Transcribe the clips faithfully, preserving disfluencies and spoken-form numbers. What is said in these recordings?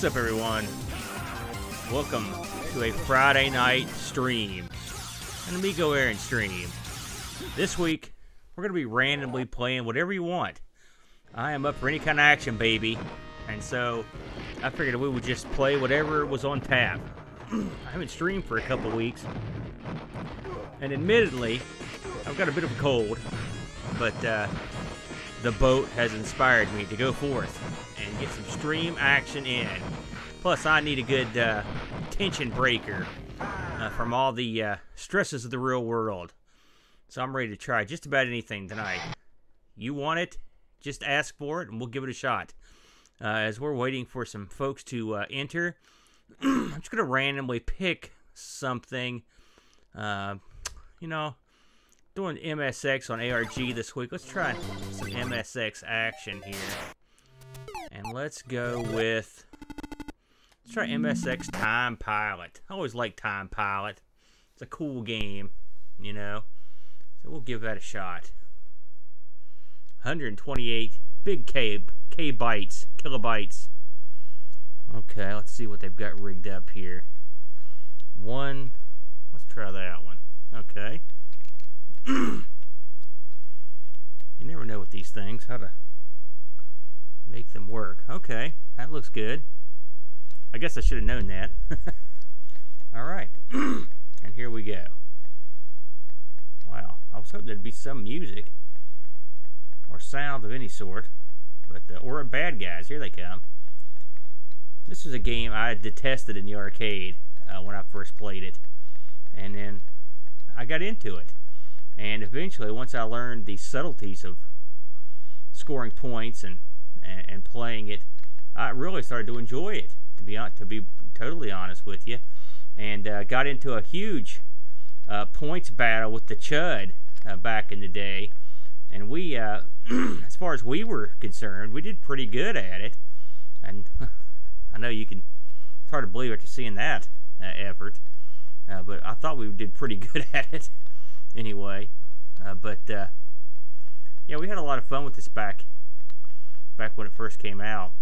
What's up, everyone? Welcome to a Friday night stream. An Amigo Aaron stream. This week, we're going to be randomly playing whatever you want. I am up for any kind of action, baby. And so, I figured we would just play whatever was on tap. I haven't streamed for a couple weeks. And admittedly, I've got a bit of a cold. But, uh, the boat has inspired me to go forth and get some stream action in. Plus, I need a good uh, tension breaker uh, from all the uh, stresses of the real world. So I'm ready to try just about anything tonight. You want it, just ask for it, and we'll give it a shot. Uh, as we're waiting for some folks to uh, enter, I'm just going to randomly pick something. Uh, you know, doing M S X on A R G this week. Let's try some M S X action here. And let's go with... Let's try M S X Time Pilot. I always like Time Pilot. It's a cool game, you know. So we'll give that a shot. one twenty-eight big K, K bytes, kilobytes. Okay, let's see what they've got rigged up here. One, let's try that one. Okay. You never know with these things, how to make them work. Okay, that looks good. I guess I should have known that. Alright, and here we go. Wow, I was hoping there'd be some music or sound of any sort, but uh, or bad guys, here they come. This is a game I detested in the arcade uh, when I first played it, and then I got into it. And eventually, once I learned the subtleties of scoring points and, and, and playing it, I really started to enjoy it, to be to be totally honest with you. And uh, got into a huge uh, points battle with the Chud uh, back in the day. And we, uh, as far as we were concerned, we did pretty good at it. And I know you can, it's hard to believe after seeing that uh, effort. Uh, but I thought we did pretty good at it. Anyway, uh, but uh, yeah, we had a lot of fun with this back back when it first came out.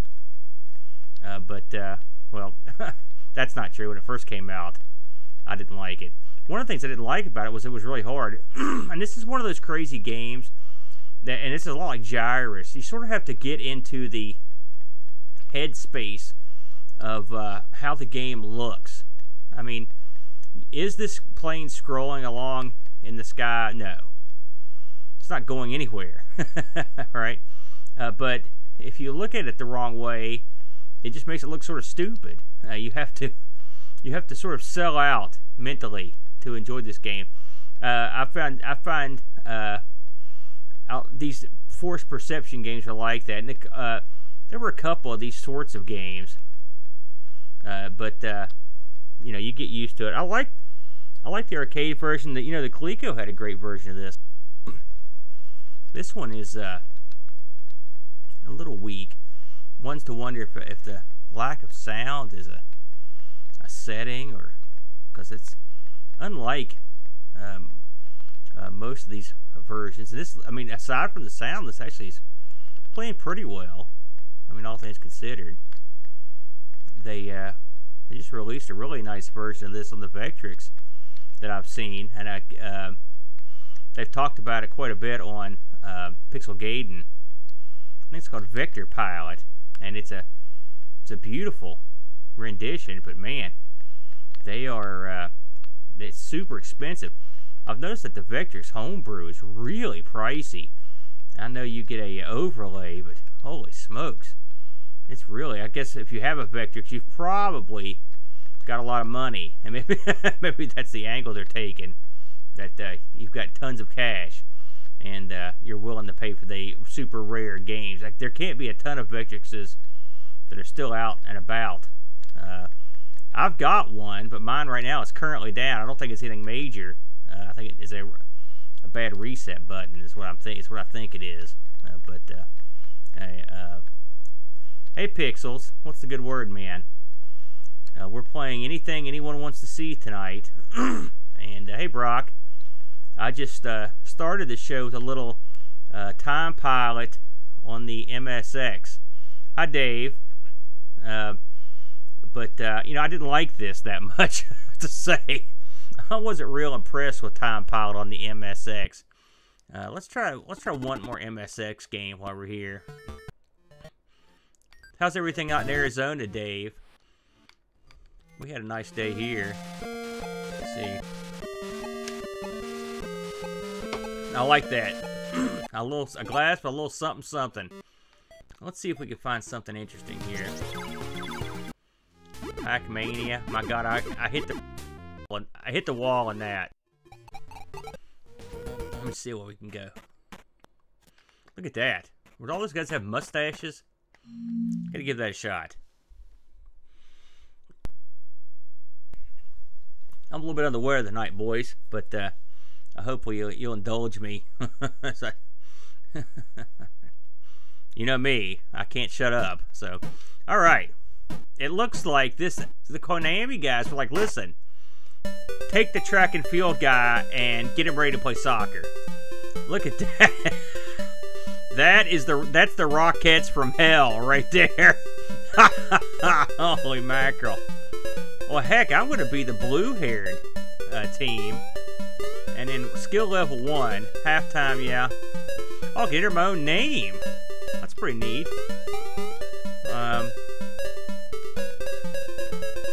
Uh, but uh, well, that's not true. When it first came out, I didn't like it. One of the things I didn't like about it was it was really hard. And this is one of those crazy games that, and it's a lot like Gyrus. You sort of have to get into the headspace of uh, how the game looks. I mean, is this plane scrolling along in the sky? No, it's not going anywhere. Right? Uh, but if you look at it the wrong way, it just makes it look sort of stupid. Uh, you have to, you have to sort of sell out mentally to enjoy this game. Uh, I find, I find uh, out these forced perception games are like that. And it, uh, there were a couple of these sorts of games, uh, but uh, you know, you get used to it. I like. I like the arcade version. That, you know, the Coleco had a great version of this. This one is uh, a little weak. One's to wonder if, if the lack of sound is a, a setting, or because it's unlike um, uh, most of these versions. And this, I mean, aside from the sound, this actually is playing pretty well. I mean, all things considered, they uh, they just released a really nice version of this on the Vectrex that I've seen, and I, uh, they've talked about it quite a bit on uh, Pixel Gaiden. I think it's called Vector Pilot, and it's a it's a beautiful rendition. But man, they are uh, it's super expensive. I've noticed that the Vectrex homebrew is really pricey. I know you get a overlay, but holy smokes, it's really. I guess if you have a Vectrex, you've probably got a lot of money, and maybe maybe that's the angle they're taking, that uh, you've got tons of cash and uh, you're willing to pay for the super rare games. Like, there can't be a ton of Vectrexes that are still out and about. uh, I've got one, but mine right now is currently down. I don't think it's anything major. uh, I think it is a, a bad reset button is what I'm think it's what I think it is. uh, but uh, hey, uh, hey Pixels, what's the good word, man? Uh, we're playing anything anyone wants to see tonight. And uh, hey Brock, I just uh, started the show with a little uh, Time Pilot on the M S X. Hi Dave. Uh, But, uh, you know, I didn't like this that much, to say. I wasn't real impressed with Time Pilot on the M S X. Uh, let's try let's try one more M S X game while we're here. How's everything out in Arizona, Dave? We had a nice day here. Let's see. I like that. a little a glass, but a little something something. Let's see if we can find something interesting here. Pacmania. My God, I I hit the I hit the wall in that. Let me see where we can go. Look at that. Would all those guys have mustaches? Gotta give that a shot. I'm a little bit under the weather tonight, boys, but uh, I hope we, you'll indulge me. It's like, you know me, I can't shut up. So, all right. It looks like this. The Konami guys were like, listen, take the track and field guy and get him ready to play soccer. Look at that. That is the that's the Rockettes from hell right there. Holy mackerel. Well, heck, I'm going to be the blue-haired uh, team. And then skill level one, halftime, yeah. I'll get her my own name. That's pretty neat. Um,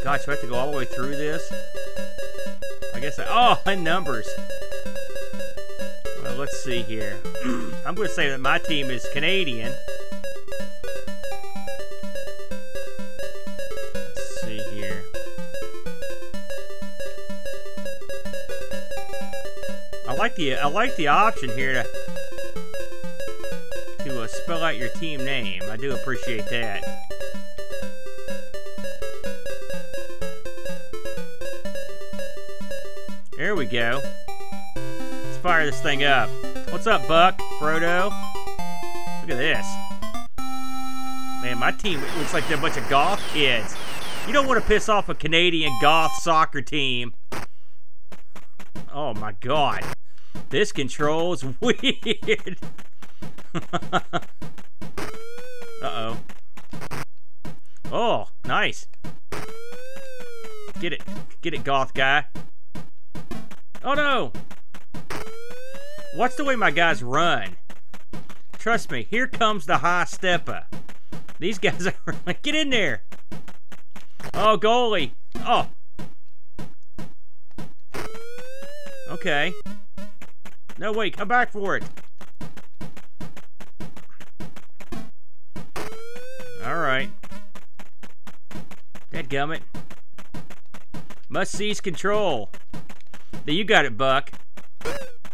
gosh, do I have to go all the way through this? I guess I... Oh, and numbers. Well, let's see here. I'm going to say that my team is Canadian. Let's see here. I like the I like the option here to to uh, spell out your team name. I do appreciate that. There we go. Let's fire this thing up. What's up, Buck? Frodo? Look at this. Man, my team looks like they're a bunch of golf kids. You don't want to piss off a Canadian golf soccer team. Oh my God. This control's weird. Uh-oh. Oh, nice. Get it. Get it, goth guy. Oh no! Watch the way my guys run. Trust me, here comes the high stepper. These guys are like, get in there! Oh, goalie! Oh! Okay. No, wait, come back for it! Alright. Dadgummit. Must seize control. There, you got it, Buck.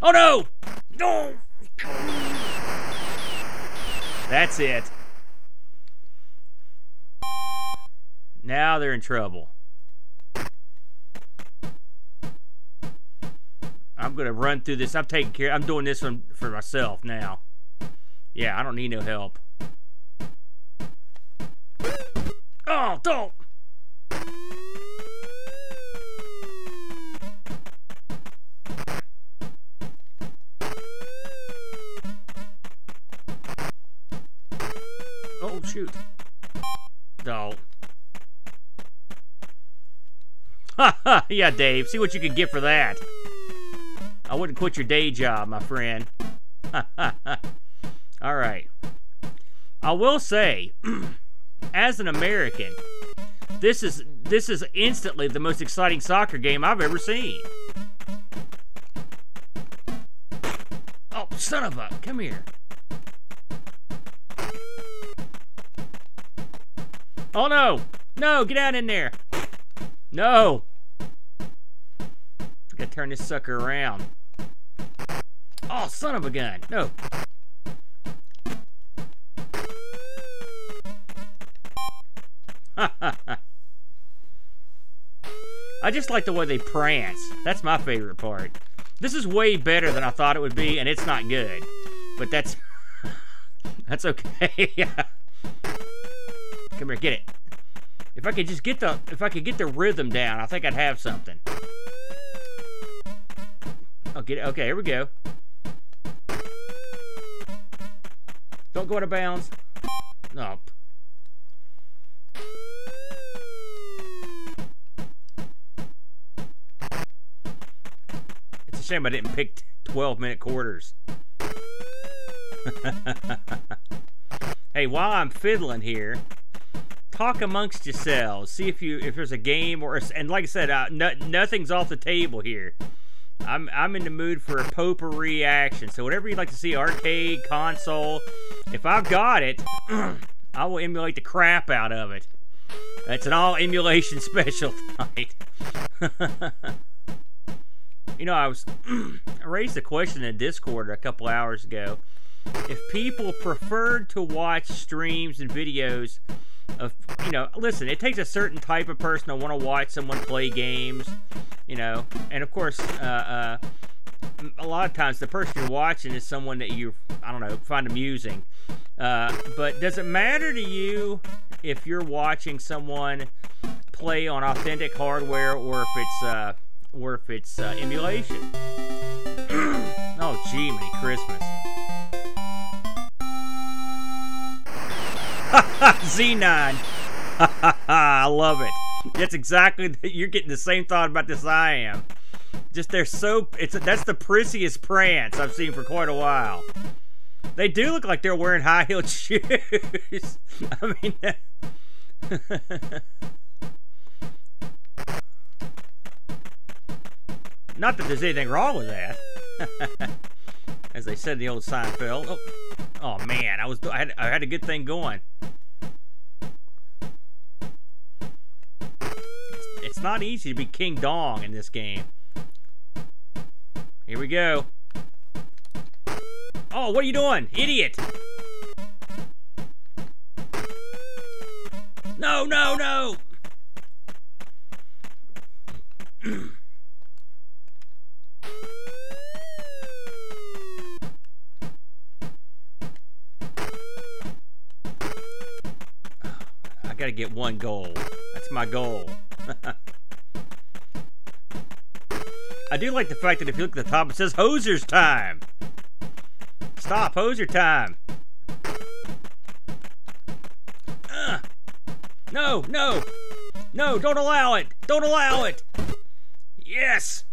Oh no! No! That's it. Now they're in trouble. I'm gonna run through this. I'm taking care. I'm doing this one for myself now. Yeah, I don't need no help. Oh, don't! Shoot. No. Ha ha! Yeah, Dave. See what you can get for that. I wouldn't quit your day job, my friend. Ha ha ha. Alright. I will say, as an American, this is this is instantly the most exciting soccer game I've ever seen. Oh, son of a... Come here. Oh no! No, get out in there! No! Gotta turn this sucker around. Oh, son of a gun! No! I just like the way they prance. That's my favorite part. This is way better than I thought it would be, and it's not good. But that's... that's okay. Come here, get it. If I could just get the if I could get the rhythm down, I think I'd have something. Oh, get it. Okay, here we go. Don't go out of bounds. No. Oh. shame I didn't pick twelve minute quarters. Hey, while I'm fiddling here, talk amongst yourselves. See if you if there's a game or a, and like I said, uh, no, nothing's off the table here. I'm I'm in the mood for a potpourri action. So whatever you'd like to see, arcade, console, if I've got it, I will emulate the crap out of it. That's an all emulation special tonight. You know, I was I raised a question in Discord a couple hours ago. If people preferred to watch streams and videos of, you know, listen, it takes a certain type of person to want to watch someone play games, you know, and of course, uh, uh, a lot of times the person you're watching is someone that you, I don't know, find amusing. Uh, but does it matter to you if you're watching someone play on authentic hardware or if it's, uh, or if it's uh, emulation? Oh, gee, many Christmas. Z nine. I love it. That's exactly, you're getting the same thought about this I am. Just they're so, it's that's the prissiest prance I've seen for quite a while. They do look like they're wearing high-heeled shoes. I mean, not that there's anything wrong with that. As they said in the old Seinfeld. Oh, oh man, I was I had, I had a good thing going. It's not easy to be King Dong in this game. Here we go. Oh, what are you doing? Idiot! No, no, no! I gotta get one goal. That's my goal. I do like the fact that if you look at the top, it says Hoser's time. Stop, Hoser time. Uh, no, no, no, don't allow it. Don't allow it. Yes.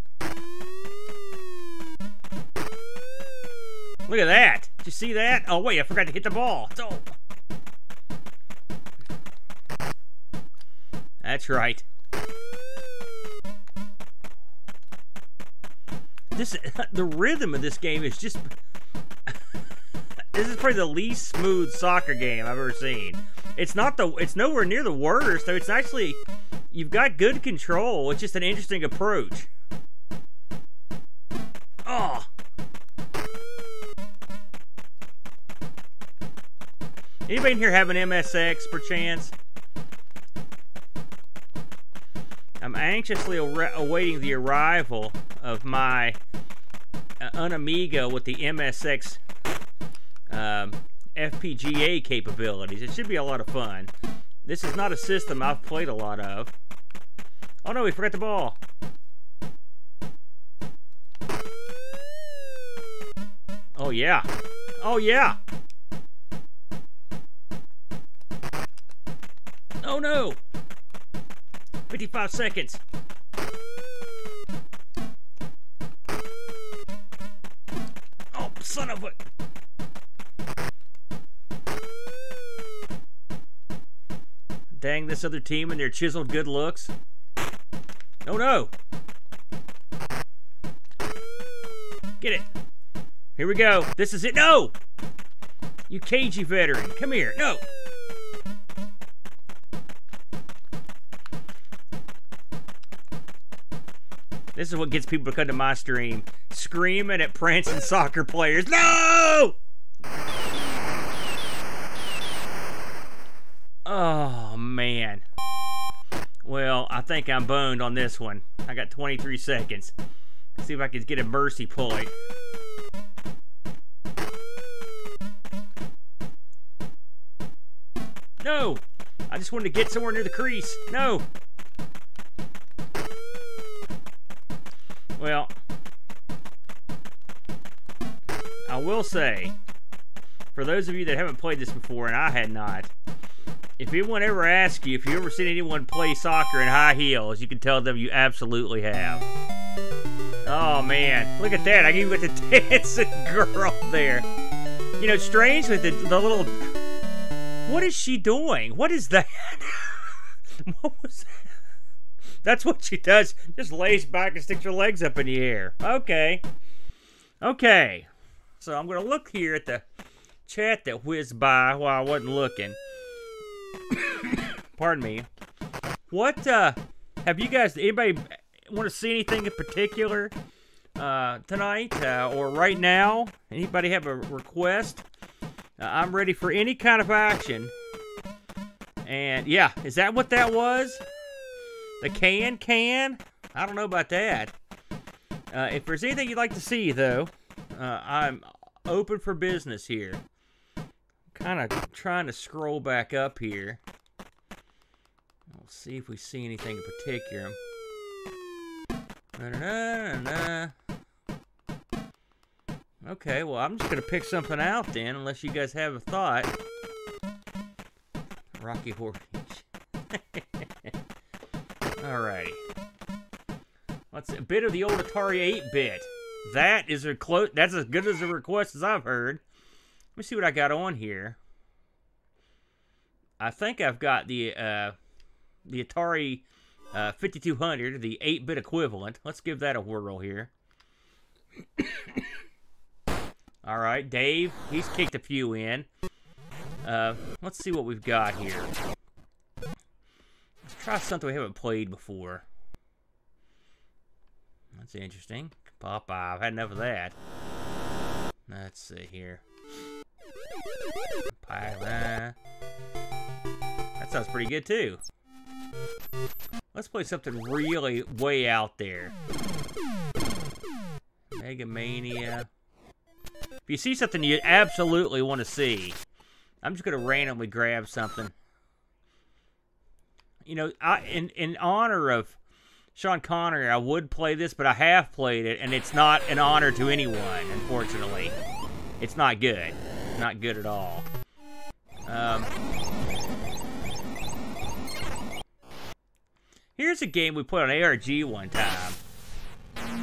Look at that. Did you see that? Oh, wait, I forgot to hit the ball. Oh. That's right. This, the rhythm of this game is just... This is probably the least smooth soccer game I've ever seen. It's not the... It's nowhere near the worst, though. It's actually... You've got good control. It's just an interesting approach. Oh! Anybody in here have an M S X, perchance? I'm anxiously awaiting the arrival of my uh, Unamiga with the M S X um, F P G A capabilities. It should be a lot of fun. This is not a system I've played a lot of. Oh no, we forgot the ball. Oh yeah. Oh yeah. Oh no. fifty-five seconds. Oh, son of a... Dang this other team and their chiseled good looks. Oh no. Get it. Here we go. This is it. No! You cagey veteran. Come here. No! This is what gets people to come to my stream, screaming at prancing soccer players. No! Oh, man. Well, I think I'm boned on this one. I got twenty-three seconds. Let's see if I can get a mercy point. No! I just wanted to get somewhere near the crease. No! Well, I will say, for those of you that haven't played this before, and I had not, if anyone ever asks you if you've ever seen anyone play soccer in high heels, you can tell them you absolutely have. Oh, Oh man, look at that, I even got the dancing girl there. You know, it's strange with the, the little... What is she doing? What is that? What was that? That's what she does. Just lays back and sticks her legs up in the air. Okay. Okay. So I'm going to look here at the chat that whizzed by while I wasn't looking. Pardon me. What, uh, have you guys, anybody want to see anything in particular uh, tonight uh, or right now? Anybody have a request? Uh, I'm ready for any kind of action. And, yeah, is that what that was? The can can? I don't know about that. Uh, if there's anything you'd like to see, though, uh, I'm open for business here. Kind of trying to scroll back up here. We'll see if we see anything in particular. Da-da-da-da-da. Okay, well, I'm just going to pick something out then, unless you guys have a thought. Rocky Horror. Alrighty. What's a bit of the old Atari eight-bit? That is a close. That's as good as a request as I've heard. Let me see what I got on here. I think I've got the uh, the Atari uh, fifty-two hundred, the eight-bit equivalent. Let's give that a whirl here. All right, Dave, he's kicked a few in. Uh, let's see what we've got here. Let's try something we haven't played before. That's interesting. Popeye, I've had enough of that. Let's see here. Pirate. That sounds pretty good, too. Let's play something really way out there. Mega Mania. If you see something you absolutely want to see, I'm just going to randomly grab something. You know, I, in, in honor of Sean Connery, I would play this, but I have played it, and it's not an honor to anyone, unfortunately. It's not good. Not good at all. Um, here's a game we put on A R G one time.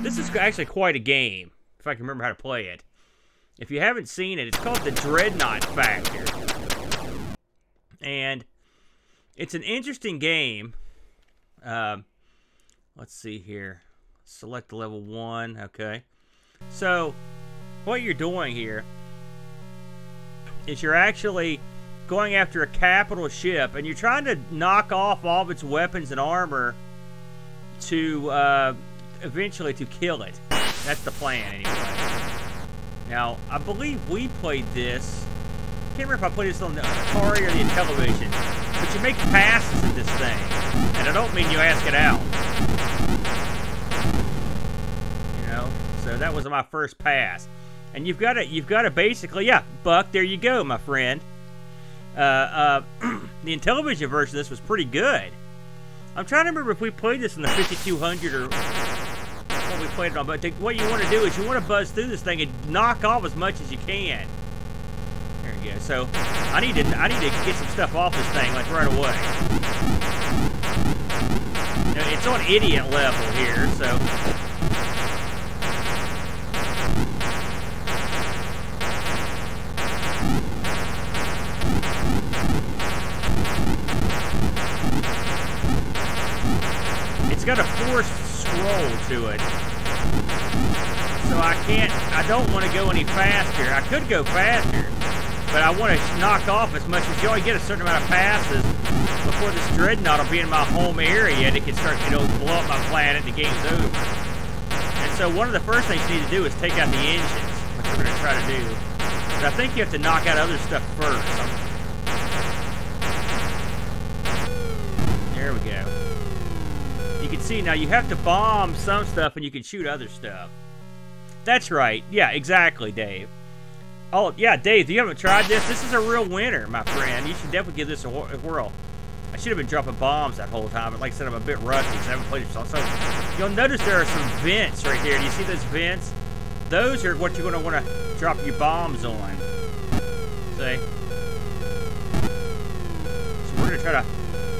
This is actually quite a game, if I can remember how to play it. If you haven't seen it, it's called The Dreadnought Factor. And it's an interesting game. Um, let's see here. Select level one. Okay. So, what you're doing here is you're actually going after a capital ship, and you're trying to knock off all of its weapons and armor to uh, eventually to kill it. That's the plan, anyway. Now, I believe we played this. I can't remember if I played this on the Atari or the Intellivision. But you make passes at this thing. And I don't mean you ask it out. You know? So that was my first pass. And you've got to, you've got to basically, yeah, Buck, there you go, my friend. Uh, uh, the Intellivision version of this was pretty good. I'm trying to remember if we played this in the fifty-two hundred or... we played it on, but what you want to do is you want to buzz through this thing and knock off as much as you can. There you go. So I need to I need to get some stuff off this thing like right away. Now, it's on idiot level here, so it's got a forced scroll to it. So I can't, I don't want to go any faster. I could go faster, but I want to knock off as much as you only get a certain amount of passes before this dreadnought will be in my home area and it can start, you know, blow up my planet and the game's over. And so one of the first things you need to do is take out the engines, which we're going to try to do. But I think you have to knock out other stuff first. There we go. You can see now you have to bomb some stuff and you can shoot other stuff. That's right. Yeah, exactly, Dave. Oh, yeah, Dave, you haven't tried this? This is a real winner, my friend. You should definitely give this a whirl. I should have been dropping bombs that whole time, but like I said, I'm a bit rusty because I haven't played it. So you'll notice there are some vents right here. Do you see those vents? Those are what you're going to want to drop your bombs on. See? So we're going to try to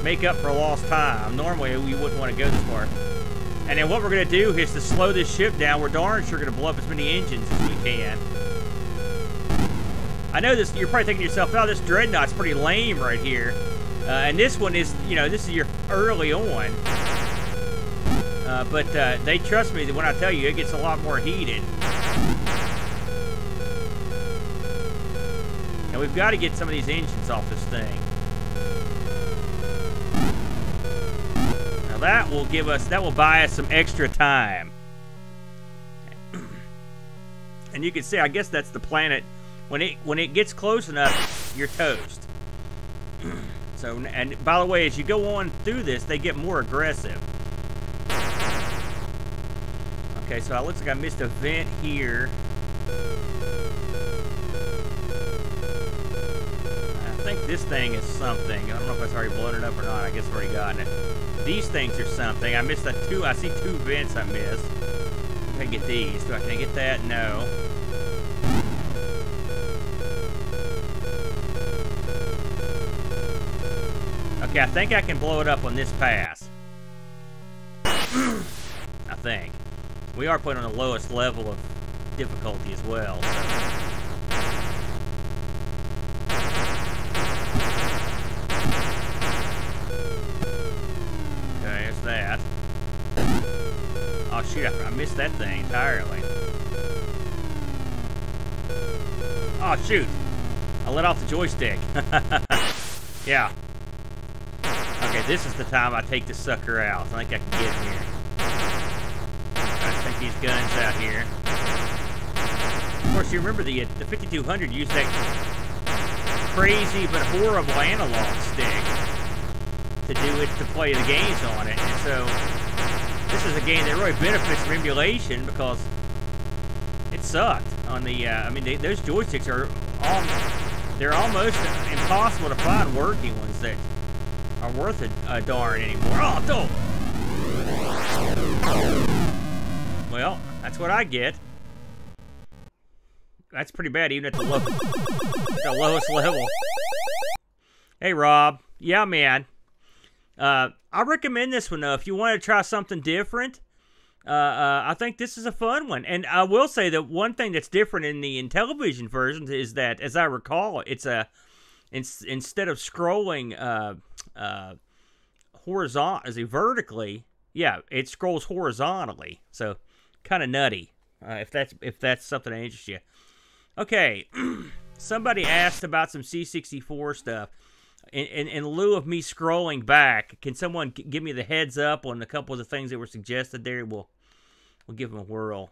make up for lost time. Normally, we wouldn't want to go this far. And then what we're going to do is to slow this ship down. We're darn sure going to blow up as many engines as we can. I know this. You're probably thinking to yourself, oh, this Dreadnought's pretty lame right here. Uh, and this one is, you know, this is your early on. Uh, but uh, they trust me that when I tell you, it gets a lot more heated. And we've got to get some of these engines off this thing. Now that will give us, that will buy us some extra time. And you can see, I guess that's the planet. When it when it gets close enough, you're toast. So, and by the way, as you go on through this, they get more aggressive. Okay, so it looks like I missed a vent here. I think this thing is something. I don't know if it's already blown it up or not. I guess I've already gotten it. These things are something. I missed a two. I see two vents I missed. Can I get these? Do I can I get that? No. Okay, I think I can blow it up on this pass. I think. We are putting on the lowest level of difficulty as well. So. Okay, there's that. Oh shoot, I missed that thing entirely. Oh shoot! I let off the joystick. Yeah. Okay, this is the time I take this sucker out. I think I can get in here. Try to take these guns out here. Of course, you remember the the fifty-two hundred used that crazy but horrible analog stick to do it to play the games on it. And so this is a game that really benefits from emulation because it sucked on the. Uh, I mean, they, those joysticks are almost, they're almost impossible to find working ones that. Are worth a, a darn anymore. Oh, don't! Well, that's what I get. That's pretty bad, even at the, lo the lowest level. Hey, Rob. Yeah, man. Uh, I recommend this one, though, if you want to try something different. Uh, uh, I think this is a fun one. And I will say that one thing that's different in the Intellivision versions is that, as I recall, it's a... It's, instead of scrolling... Uh, Uh, horizontally, vertically, yeah, it scrolls horizontally, so kind of nutty. Uh, if that's if that's something that interests you. Okay, somebody asked about some C sixty-four stuff. In, in in lieu of me scrolling back, can someone give me the heads up on a couple of the things that were suggested there? We'll we'll give them a whirl.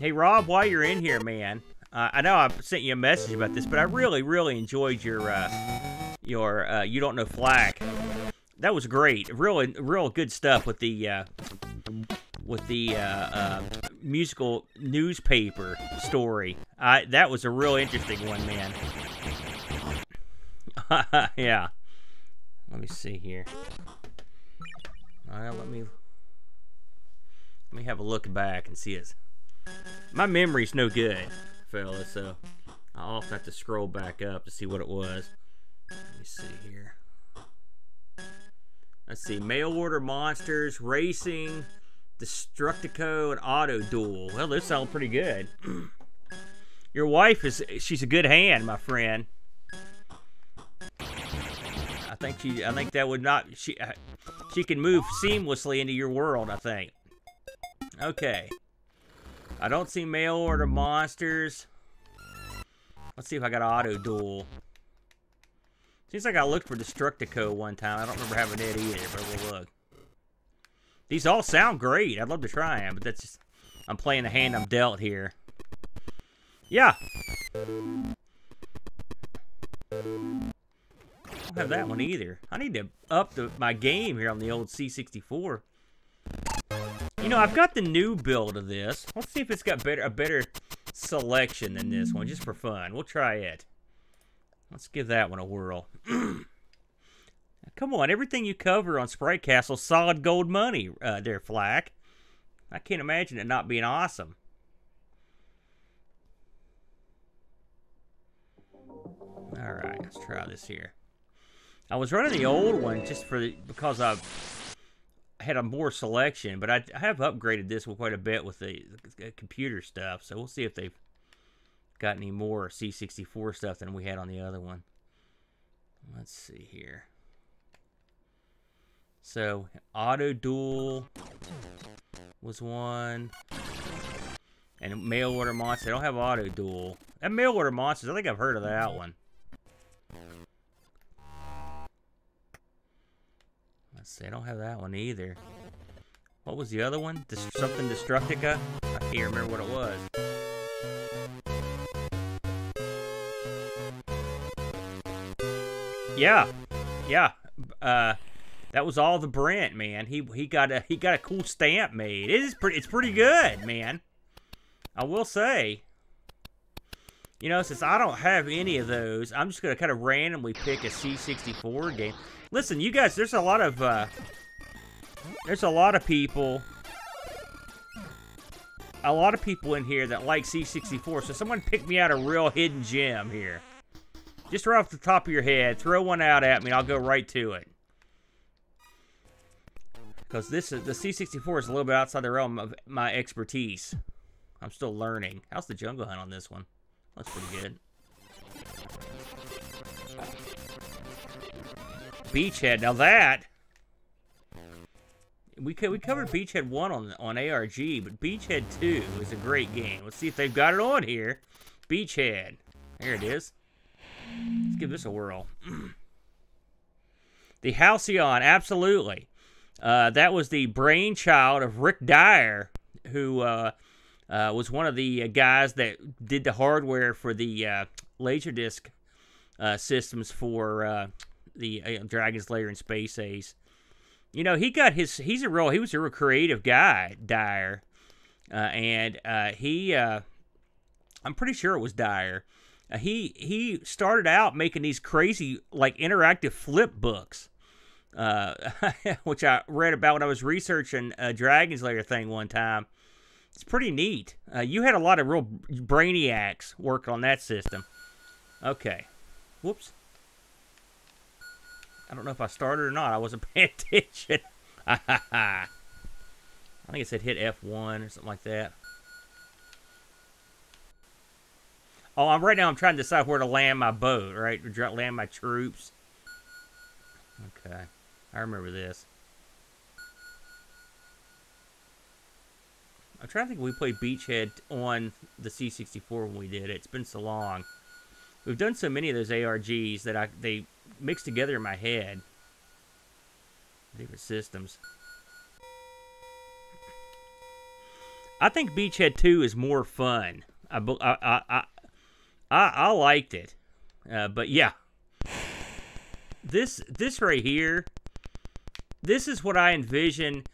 Hey Rob, while you're in here, man. Uh, I know I sent you a message about this, but I really, really enjoyed your, uh, your, uh, You Don't Know Flack. That was great. Really, real good stuff with the, uh, with the, uh, uh, musical newspaper story. I, that was a real interesting one, man. Yeah. Let me see here. All right, let me, let me have a look back and see it. My memory's no good. Fellas, so I'll also have to scroll back up to see what it was. Let me see here. Let's see. Mail order monsters, racing, Destructico, and auto duel. Well, those sound pretty good. Your wife is, she's a good hand, my friend. I think she, I think that would not, she, she can move seamlessly into your world, I think. Okay. I don't see mail order monsters. Let's see if I got auto duel. Seems like I looked for Destructico one time. I don't remember having it either, but we'll look. These all sound great. I'd love to try them, but that's just... I'm playing the hand I'm dealt here. Yeah. I don't have that one either. I need to up the, my game here on the old C sixty-four. You know, I've got the new build of this. Let's see if it's got better a better selection than this one, just for fun. We'll try it. Let's give that one a whirl. Come on, everything you cover on Sprite Castle, solid gold money uh, there, Flack. I can't imagine it not being awesome. All right, let's try this here. I was running the old one just for the, because I had a more selection, but I, I have upgraded this one quite a bit with the, the computer stuff, so we'll see if they've got any more C sixty-four stuff than we had on the other one. Let's see here. So, Auto Duel was one. And Mail Order Monsters. They don't have Auto Duel. And Mail Order Monsters, I think I've heard of that one. Let's see, I don't have that one either. What was the other one? Dis something Destructica? I can't remember what it was. Yeah, yeah. Uh, that was all the Brent, man. He he got a he got a cool stamp made. It is pretty. It's pretty good, man. I will say. You know, since I don't have any of those, I'm just gonna kind of randomly pick a C sixty-four game. Listen, you guys. There's a lot of uh, there's a lot of people. A lot of people in here that like C sixty-four. So someone picked me out a real hidden gem here. Just right off the top of your head, throw one out at me and I'll go right to it. Because this is, the C sixty-four is a little bit outside the realm of my expertise. I'm still learning. How's the Jungle Hunt on this one? That's pretty good. Beachhead, now that! We, we covered Beachhead one on, on A R G, but Beachhead two is a great game. Let's see if they've got it on here. Beachhead. There it is. Let's give this a whirl. The Halcyon, absolutely. Uh, that was the brainchild of Rick Dyer, who uh, uh, was one of the guys that did the hardware for the uh, Laserdisc uh, systems for uh, the uh, Dragon's Lair and Space Ace. You know, he got his. He's a real. He was a real creative guy, Dyer, uh, and uh, he. Uh, I'm pretty sure it was Dyer. He he started out making these crazy, like, interactive flip books, uh, which I read about when I was researching a Dragon's Lair thing one time. It's pretty neat. Uh, you had a lot of real brainiacs work on that system. Okay. Whoops. I don't know if I started or not. I wasn't paying attention. I think it said hit F one or something like that. Oh, I'm, right now I'm trying to decide where to land my boat, right? Land my troops. Okay. I remember this. I'm trying to think if we played Beachhead on the C sixty-four when we did it. It's been so long. We've done so many of those A R Gs that I they mix together in my head. Different systems. I think Beachhead two is more fun. I... I, I, I I, I liked it, uh, but yeah, this this right here, this is what I envision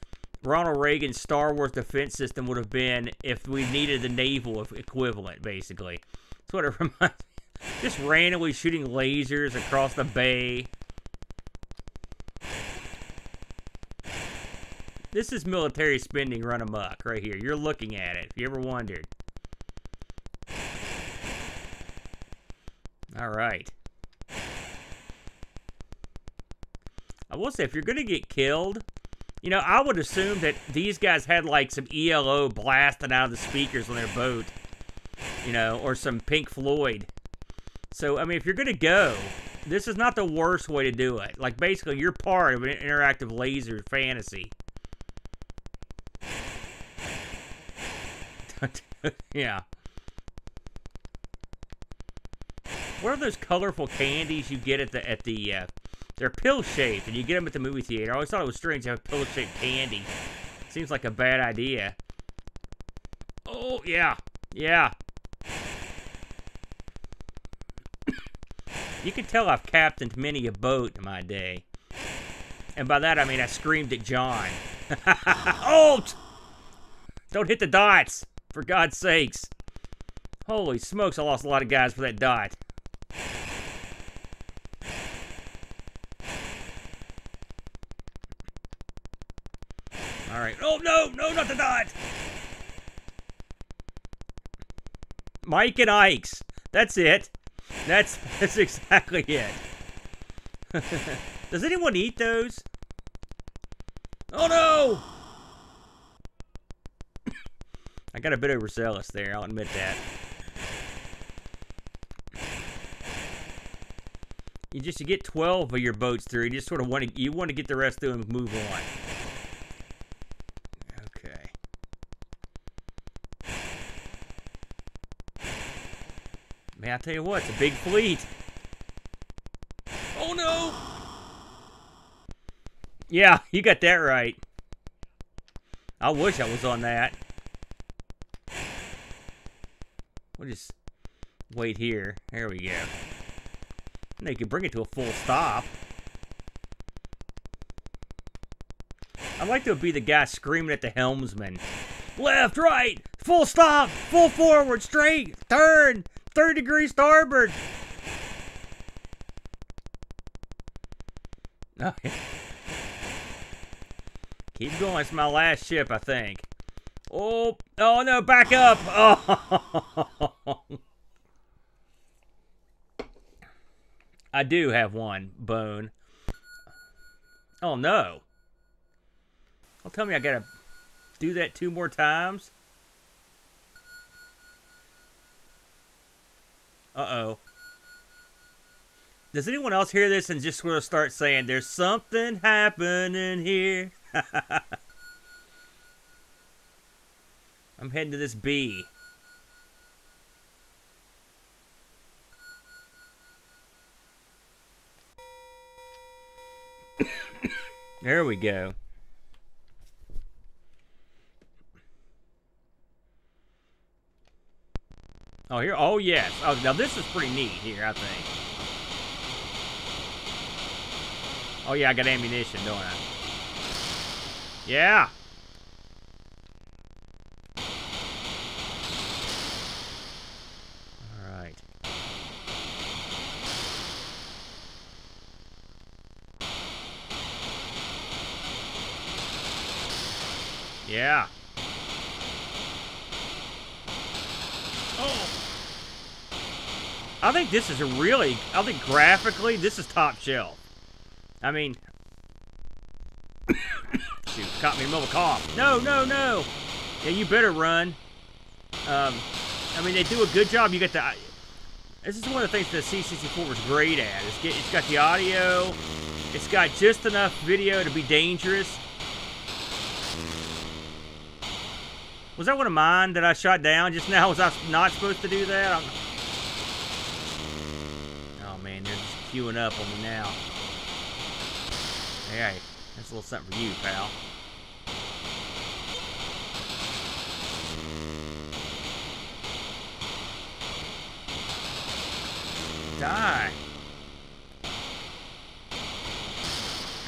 Ronald Reagan's Star Wars defense system would have been if we needed the naval equivalent, basically. That's what it reminds me. Just randomly shooting lasers across the bay. This is military spending run amok right here. You're looking at it, if you ever wondered. All right. I will say, if you're going to get killed, you know, I would assume that these guys had, like, some E L O blasting out of the speakers on their boat, you know, or some Pink Floyd. So, I mean, if you're going to go, this is not the worst way to do it. Like, basically, you're part of an interactive laser fantasy. Yeah. What are those colorful candies you get at the, at the, uh, they're pill-shaped, and you get them at the movie theater. I always thought it was strange to have pill-shaped candy. Seems like a bad idea. Oh, yeah. Yeah. You can tell I've captained many a boat in my day. And by that, I mean I screamed at John. Oh! Don't hit the dots, for God's sakes. Holy smokes, I lost a lot of guys for that dot. All right. Oh, no, no, not the dot. Mike and Ike's. That's it. That's that's exactly it. Does anyone eat those? Oh no! I got a bit overzealous there, I'll admit that. You just you get twelve of your boats through, you just sort of want to you want to get the rest through and move on. Okay. Man, I tell you what, it's a big fleet. Oh no! Yeah, you got that right. I wish I was on that. We'll just wait here. There we go. Now you can bring it to a full stop. I'd like to be the guy screaming at the helmsman. Left, right, full stop, full forward, straight, turn, third degree starboard. Okay. Keep going, it's my last ship, I think. Oh, oh no, back up! Oh. I do have one bone. Oh no. Don't tell me I gotta do that two more times. Uh-oh. Does anyone else hear this and just sort of start saying, there's something happening here? I'm heading to this B. There we go. Oh, here, oh yes. Oh, now this is pretty neat here, I think. Oh yeah, I got ammunition, don't I? Yeah! Yeah. Oh. I think this is a really, I think graphically, this is top shelf. I mean, shoot, caught me in the middle of a cough. No, no, no. Yeah, you better run. Um, I mean, they do a good job. You get the, this is one of the things that the C sixty-four was great at. It's, get, it's got the audio. It's got just enough video to be dangerous. Was that one of mine that I shot down just now? Was I not supposed to do that? I'm... Oh man, they're just queuing up on me now. Hey, that's a little something for you, pal. Die.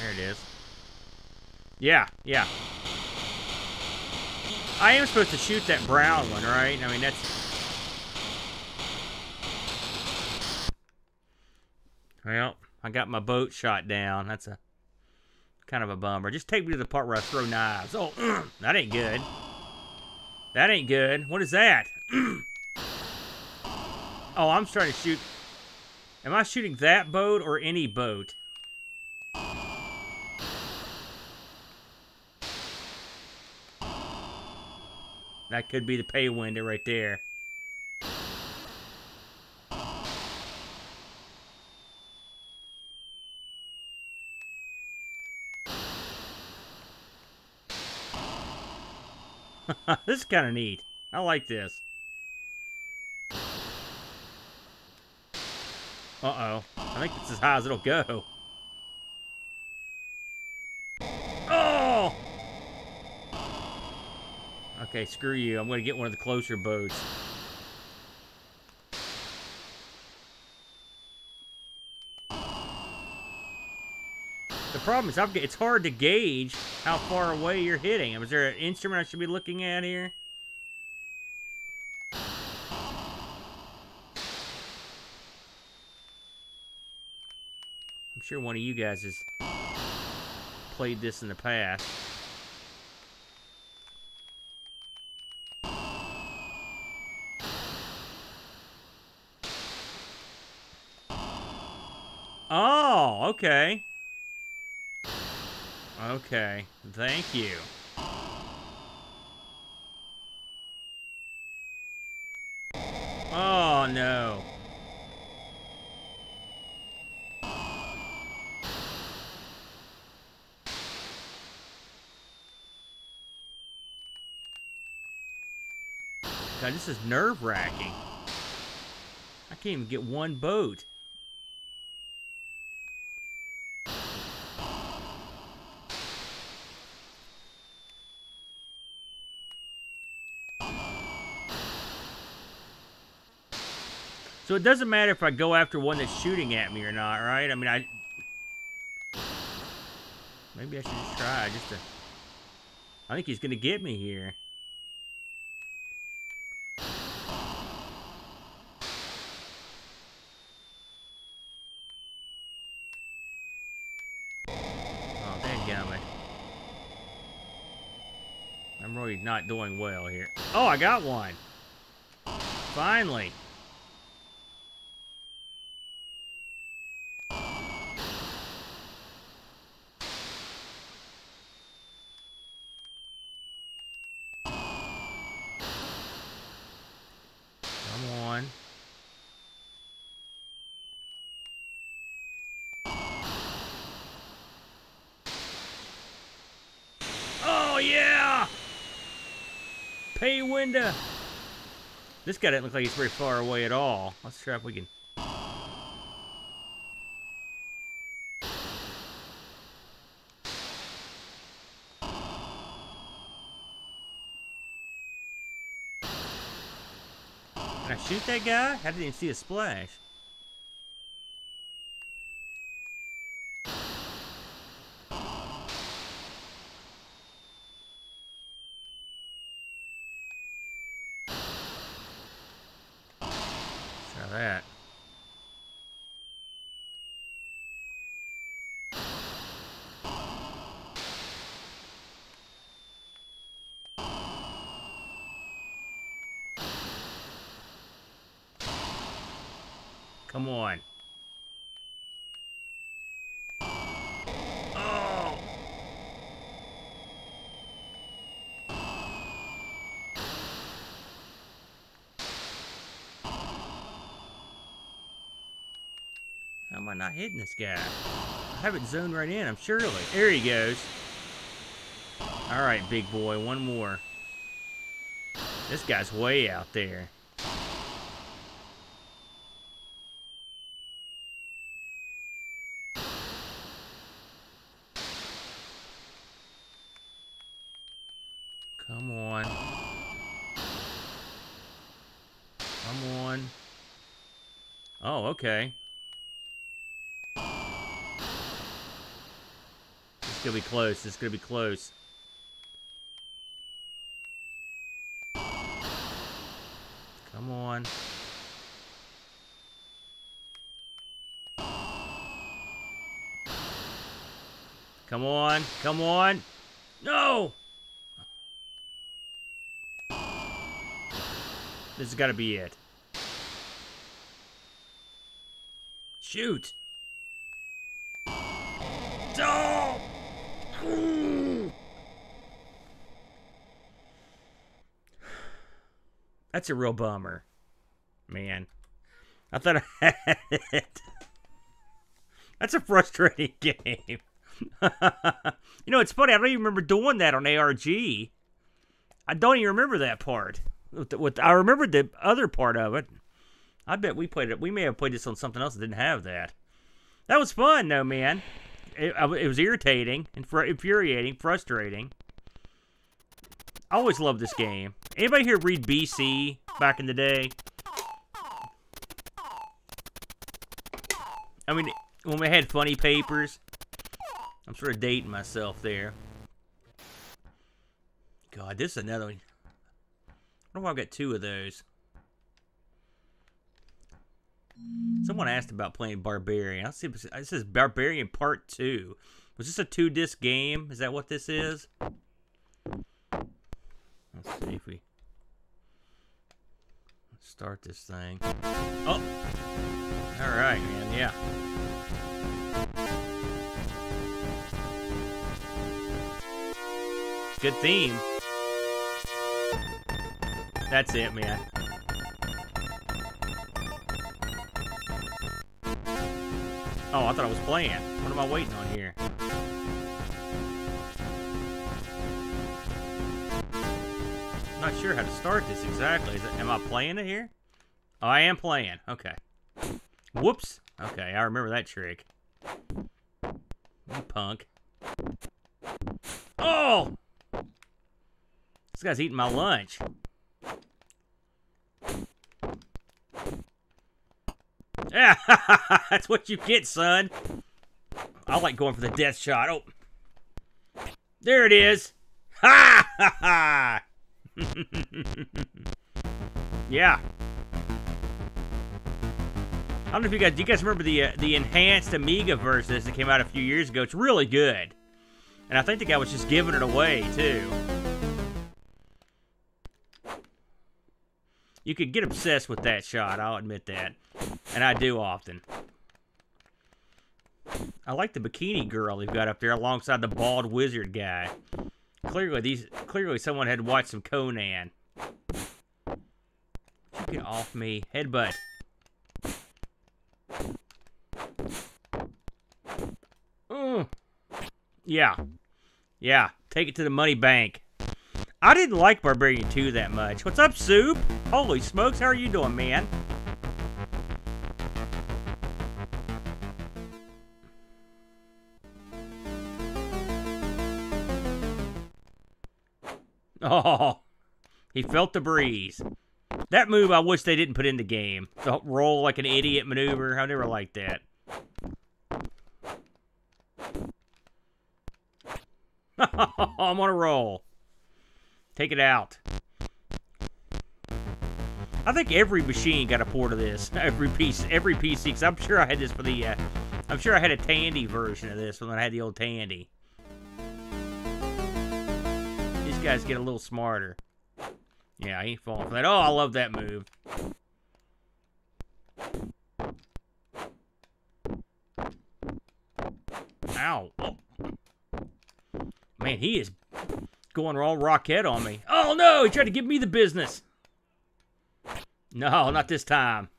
There it is. Yeah, yeah. I am supposed to shoot that brown one, right? I mean, that's... Well, I got my boat shot down. That's a kind of a bummer. Just take me to the part where I throw knives. Oh, mm, that ain't good. That ain't good. What is that? Mm. Oh, I'm starting to shoot... Am I shooting that boat or any boat? That could be the pay window right there. This is kind of neat. I like this. Uh-oh. I think it's as high as it'll go. Oh! Okay, screw you. I'm going to get one of the closer boats. The problem is I've, it's hard to gauge how far away you're hitting. Is there an instrument I should be looking at here? I'm sure one of you guys has played this in the past. Oh, okay. Okay, thank you. Oh, no. God, this is nerve-wracking. I can't even get one boat. So it doesn't matter if I go after one that's shooting at me or not, right? I mean, I... Maybe I should just try, just to... I think he's gonna get me here. Oh, dadgummit. I'm really not doing well here. Oh, I got one! Finally! Hey, window! This guy doesn't look like he's very far away at all. Let's try if we can... Can I shoot that guy? I didn't even see a splash. That. Come on. Oh. Am I not hitting this guy? I have it zoned right in, I'm surely. There he goes. Alright, big boy, one more. This guy's way out there. Come on. Come on. Oh, okay. It's gonna be close. It's gonna be close. Come on. Come on. Come on. No! This has got to be it. Shoot! No! That's a real bummer, man. I thought I had it. That's a frustrating game. You know, it's funny. I don't even remember doing that on A R G. I don't even remember that part. With, with I remember the other part of it. I bet we played it. We may have played this on something else that didn't have that. That was fun, though, man. It, it was irritating, and fr infuriating, frustrating. I always loved this game. Anybody here read B C back in the day? I mean, when we had funny papers. I'm sort of dating myself there. God, this is another one. I wonder why I've got two of those. Someone asked about playing Barbarian. I'll see if it says Barbarian Part two. Was this a two-disc game? Is that what this is? Let's see if we... Let's start this thing. Oh! Alright, man, yeah. Good theme. That's it, man. Oh, I thought I was playing. What am I waiting on here? Not sure how to start this exactly. Is it, am I playing it here? Oh, I am playing. Okay. Whoops. Okay, I remember that trick. You punk. Oh! This guy's eating my lunch. Yeah, that's what you get, son. I like going for the death shot. Oh. There it is. Ha ha ha. Yeah. I don't know if you guys, do you guys remember the uh, the enhanced Amiga version that came out a few years ago? It's really good. And I think the guy was just giving it away, too. You could get obsessed with that shot, I'll admit that. And I do often. I like the bikini girl they've got up there alongside the bald wizard guy. Clearly, these clearly someone had watched some Conan. Get off me, headbutt. Mm. Yeah, yeah. Take it to the money bank. I didn't like Barbarian two that much. What's up, Soup? Holy smokes, how are you doing, man? Oh, he felt the breeze. That move I wish they didn't put in the game. The roll like an idiot maneuver. I never liked that. I'm on a roll. Take it out. I think every machine got a port of this. Every piece, every P C. Because I'm sure I had this for the. Uh, I'm sure I had a Tandy version of this when I had the old Tandy. Guys get a little smarter. Yeah, I ain't falling for that. Oh, I love that move. Ow. Oh. Man, he is going all Rockette on me. Oh, no! He tried to give me the business. No, not this time.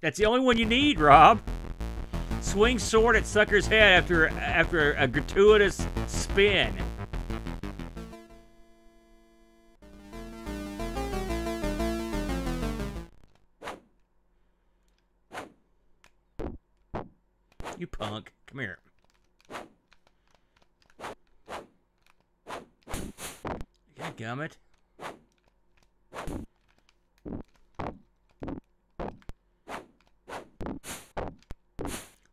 That's the only one you need, Rob. Swing sword at sucker's head after after a, a gratuitous spin. You punk, come here. Yeah, gummit.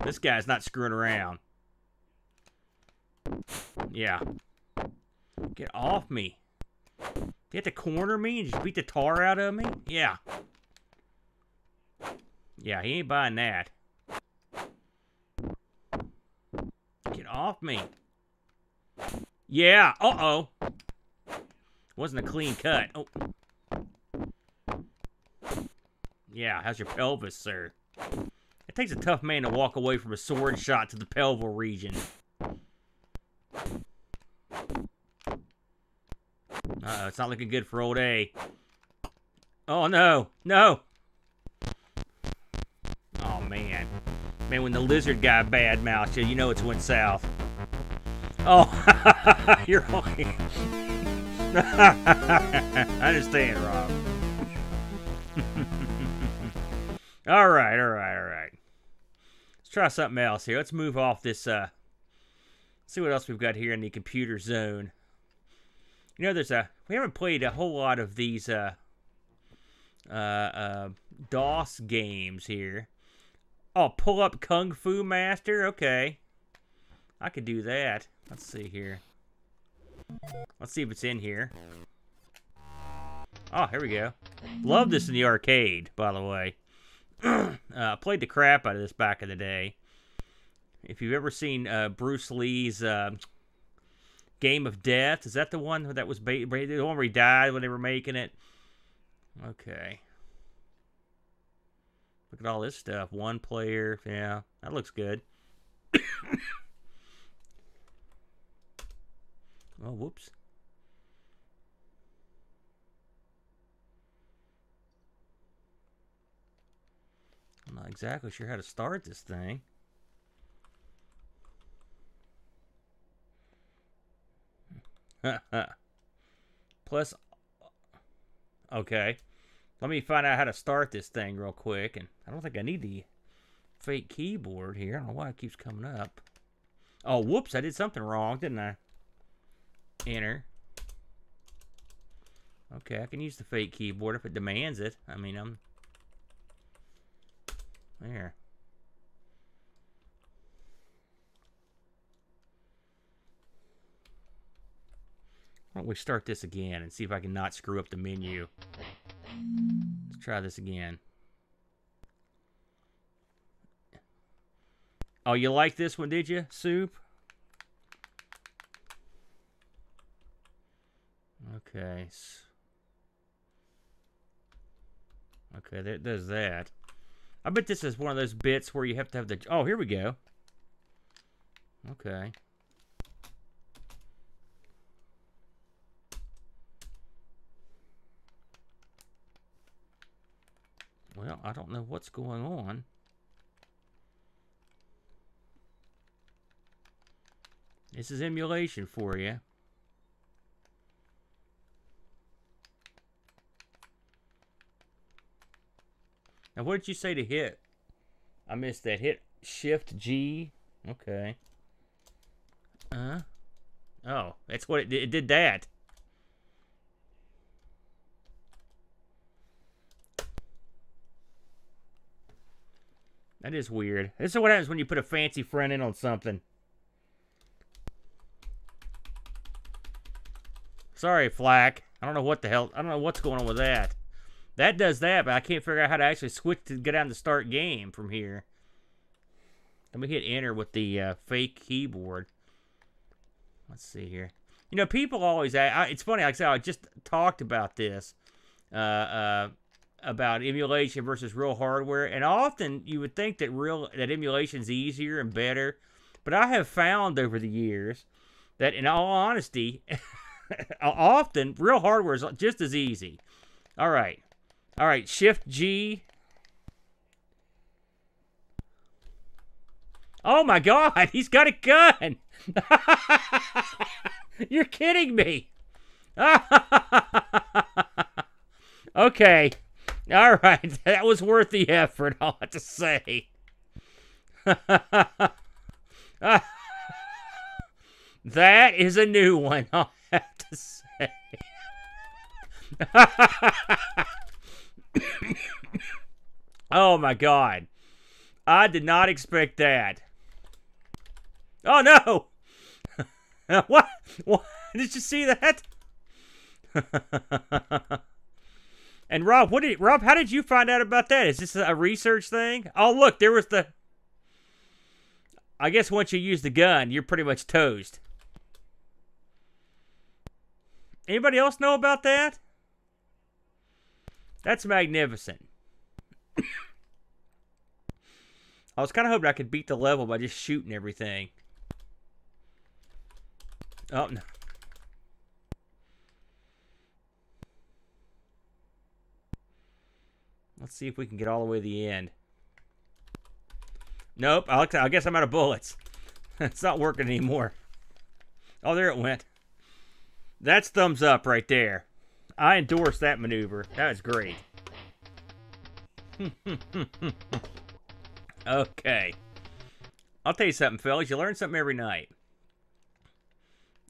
This guy's not screwing around. Yeah. Get off me. You have to corner me and just beat the tar out of me? Yeah. Yeah, he ain't buying that. Get off me. Yeah, uh-oh. Wasn't a clean cut. Oh. Yeah, how's your pelvis, sir? It takes a tough man to walk away from a sword shot to the pelvic region. Uh-oh, it's not looking good for old A. Oh, no. No. Oh, man. Man, when the lizard guy badmouths you, you know it's went south. Oh, you're okay. I understand, Rob. All right, all right, all right. Try something else here. Let's move off this, uh, see what else we've got here in the computer zone. You know, there's a, we haven't played a whole lot of these, uh, uh, uh, DOS games here. Oh, pull up Kung Fu Master? Okay. I could do that. Let's see here. Let's see if it's in here. Oh, here we go. Love this in the arcade, by the way. I uh, played the crap out of this back in the day. If you've ever seen uh, Bruce Lee's uh, Game of Death, is that the one that was ba the one where he died when they were making it? Okay. Look at all this stuff. One player. Yeah, that looks good. Oh, whoops. I'm not exactly sure how to start this thing. Plus, okay. Let me find out how to start this thing real quick. And I don't think I need the fake keyboard here. I don't know why it keeps coming up. Oh, whoops. I did something wrong, didn't I? Enter. Okay, I can use the fake keyboard if it demands it. I mean, I'm... There. Why don't we start this again and see if I can not screw up the menu. Let's try this again. Oh, you like this one, did you, Soup? Okay. Okay, there, there's that. I bet this is one of those bits where you have to have the... Oh, here we go. Okay. Well, I don't know what's going on. This is emulation for you. Now, what did you say to hit? I missed that. Hit Shift G. Okay. Uh. Oh, that's what it did. It did that. That is weird. This is what happens when you put a fancy front end on something. Sorry, Flack. I don't know what the hell. I don't know what's going on with that. That does that, but I can't figure out how to actually switch to get down to start game from here. Let me hit enter with the uh, fake keyboard. Let's see here. You know, people always ask, I, it's funny, like I said, I just talked about this, uh, uh, about emulation versus real hardware, and often you would think that real that emulation's easier and better, but I have found over the years that, in all honesty, often real hardware is just as easy. All right. All right, Shift G. Oh my God, he's got a gun! You're kidding me! Okay, all right, that was worth the effort, I'll have to say. That is a new one, I'll have to say. Oh my God, I did not expect that. Oh no. What? What? Did you see that? And Rob, what did Rob, how did you find out about that? Is this a research thing? Oh look, there was the, I guess once you use the gun you're pretty much toast. Anybody else know about that? That's magnificent. I was kind of hoping I could beat the level by just shooting everything. Oh, no. Let's see if we can get all the way to the end. Nope, I guess I'm out of bullets. It's not working anymore. Oh, there it went. That's thumbs up right there. I endorse that maneuver. That was great. Okay. I'll tell you something, fellas. You learn something every night.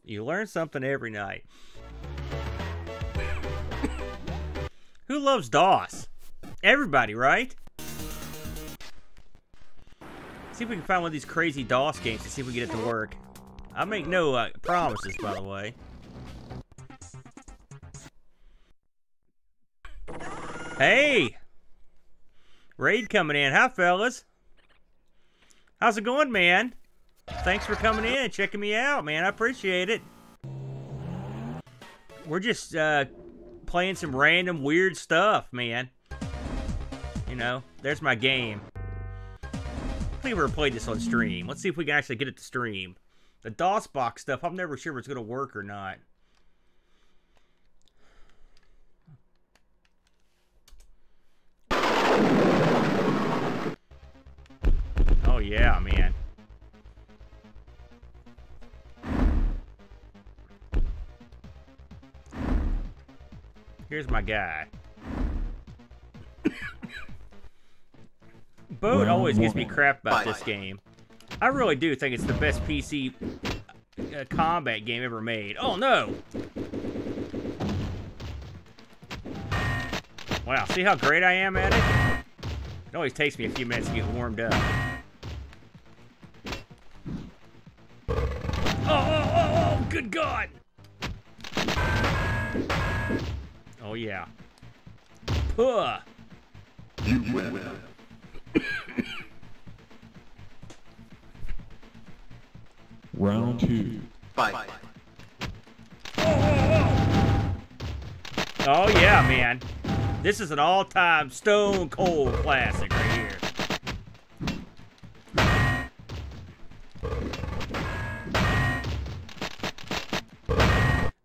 You learn something every night. Who loves DOS? Everybody, right? Let's see if we can find one of these crazy DOS games and see if we can get it to work. I make no uh, promises, by the way. Hey! Raid coming in. Hi, fellas. How's it going, man? Thanks for coming in and checking me out, man. I appreciate it. We're just uh, playing some random weird stuff, man. You know, there's my game. I've never played this on stream. Let's see if we can actually get it to stream. The DOSBox stuff, I'm never sure if it's going to work or not. Oh, yeah, man. Here's my guy. Boat always gives me crap about this game. I really do think it's the best P C uh, combat game ever made. Oh, no! Wow, see how great I am at it? It always takes me a few minutes to get warmed up. Oh, oh, oh, oh, good God! Oh, yeah. Puh! You win. Round two. Fight. Oh, oh, oh. Oh, yeah, man. This is an all-time stone cold classic right here.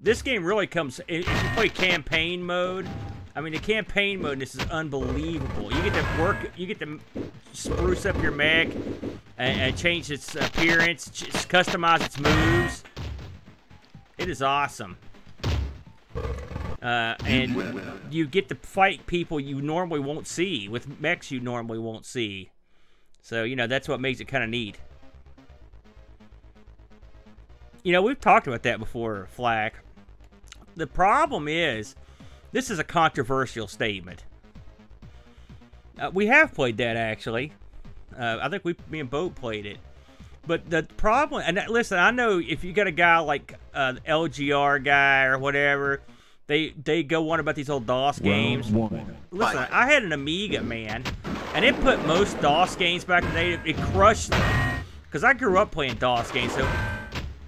This game really comes, if you play campaign mode, I mean, the campaign mode, this is unbelievable. You get to work, you get to spruce up your mech, and change its appearance, just customize its moves. It is awesome. Uh, and you get to fight people you normally won't see, with mechs you normally won't see. So, you know, that's what makes it kind of neat. You know, we've talked about that before, Flack. The problem is, this is a controversial statement. Uh, we have played that, actually. Uh, I think we, me and Boat played it. But the problem, and listen, I know if you got a guy like uh, the L G R guy or whatever, they they go on about these old DOS games. Well, listen, I had an Amiga, man, and it put most DOS games back in the day. It crushed them. Because I grew up playing DOS games, so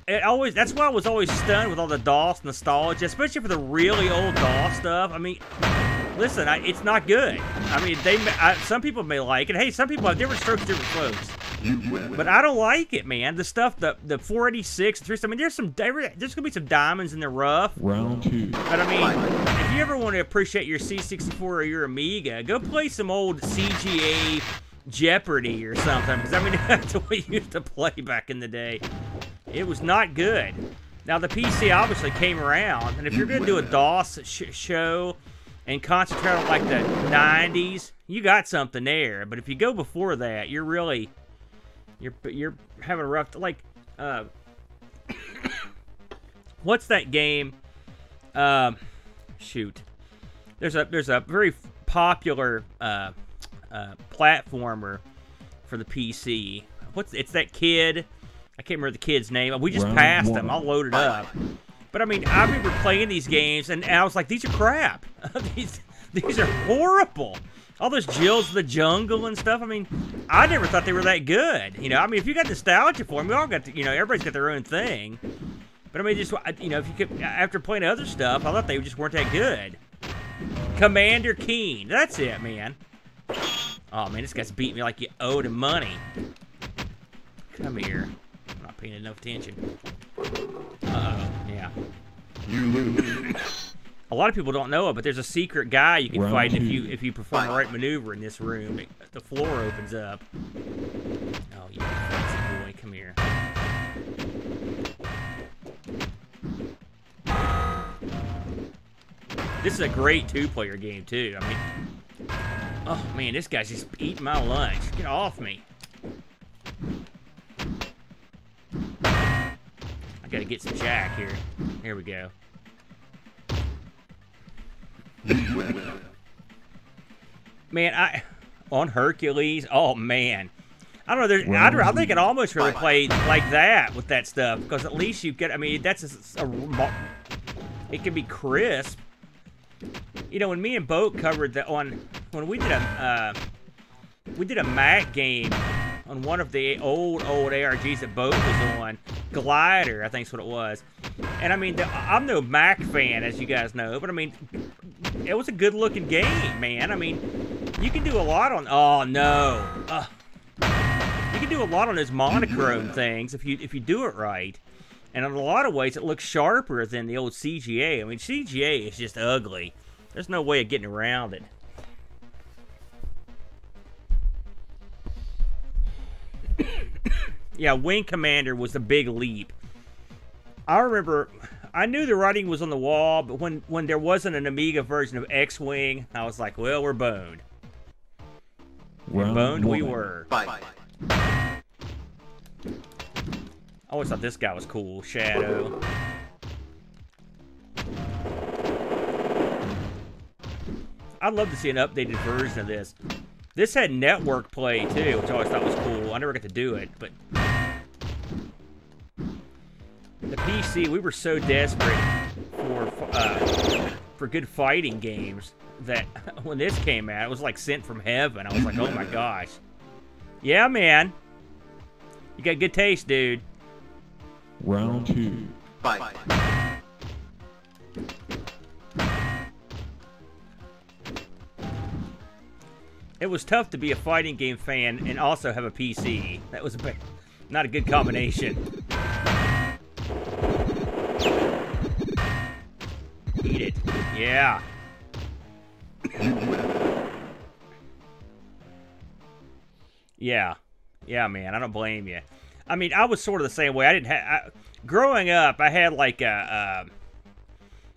it always, that's why I was always stunned with all the DOS nostalgia, especially for the really old DOS stuff. I mean, listen, I, it's not good. I mean, they I, some people may like it. Hey, some people have different strokes, different folks. But I don't like it, man. The stuff, the the four eighty-six, three. I mean, there's some there's gonna be some diamonds in the rough. Round two. But I mean, if you ever want to appreciate your C sixty-four or your Amiga, go play some old C G A Jeopardy or something. Because I mean, that's what we used to play back in the day. It was not good. Now the P C obviously came around, and if you're gonna do a DOS sh show. And concentrate on like the nineties, you got something there. But if you go before that, you're really, you're you're having a rough, like, uh, what's that game? Um, shoot, there's a there's a very popular uh, uh, platformer for the P C. What's it's that kid? I can't remember the kid's name. We just Round passed one. him. I'll load it up. But I mean, I remember playing these games, and I was like, "These are crap. these, these are horrible. All those Jills of the Jungle and stuff. I mean, I never thought they were that good. You know, I mean, if you got nostalgia for them, we all got, to, you know, everybody's got their own thing. But I mean, just you know, if you could, after playing other stuff, I thought they just weren't that good. Commander Keen, that's it, man. Oh man, this guy's beating me like you owed him money. Come here. I'm not paying enough attention. Uh-oh, yeah. You lose. A lot of people don't know it, but there's a secret guy you can Round fight if you if you perform the right maneuver in this room. The floor opens up. Oh, you fancy boy, come here. This is a great two-player game too. I mean, oh man, this guy's just eating my lunch. Get off me. Gotta get some jack here. Here we go. Man, I on Hercules. Oh man, I don't know. There's, I'd, I think I'd almost rather play like that with that stuff because at least you get. I mean, that's a, a it can be crisp. You know, when me and Boat covered the on when we did a uh, we did a Mac game on one of the old old A R Gs that Boat was on. Glider, I think's what it was. And I mean, the, I'm no Mac fan, as you guys know, but I mean, it was a good-looking game, man. I mean, you can do a lot on... Oh, no. Ugh. You can do a lot on those monochrome things if you if you do it right. And in a lot of ways, it looks sharper than the old C G A. I mean, C G A is just ugly. There's no way of getting around it. Yeah, Wing Commander was the big leap. I remember, I knew the writing was on the wall, but when, when there wasn't an Amiga version of X-Wing, I was like, well, we're boned. Well, we're boned well, we were. Bye. Bye. I always thought this guy was cool, Shadow. I'd love to see an updated version of this. This had network play, too, which I always thought was cool. I never got to do it, but... The P C, we were so desperate for uh, for good fighting games that when this came out, it was like sent from heaven. I was like, oh my gosh. Yeah, man. You got good taste, dude. Round two. Fight. Fight. It was tough to be a fighting game fan and also have a P C. That was a, not a good combination. Eat it. Yeah. Yeah. Yeah, man. I don't blame you. I mean, I was sort of the same way. I didn't have... Growing up, I had like a... Uh,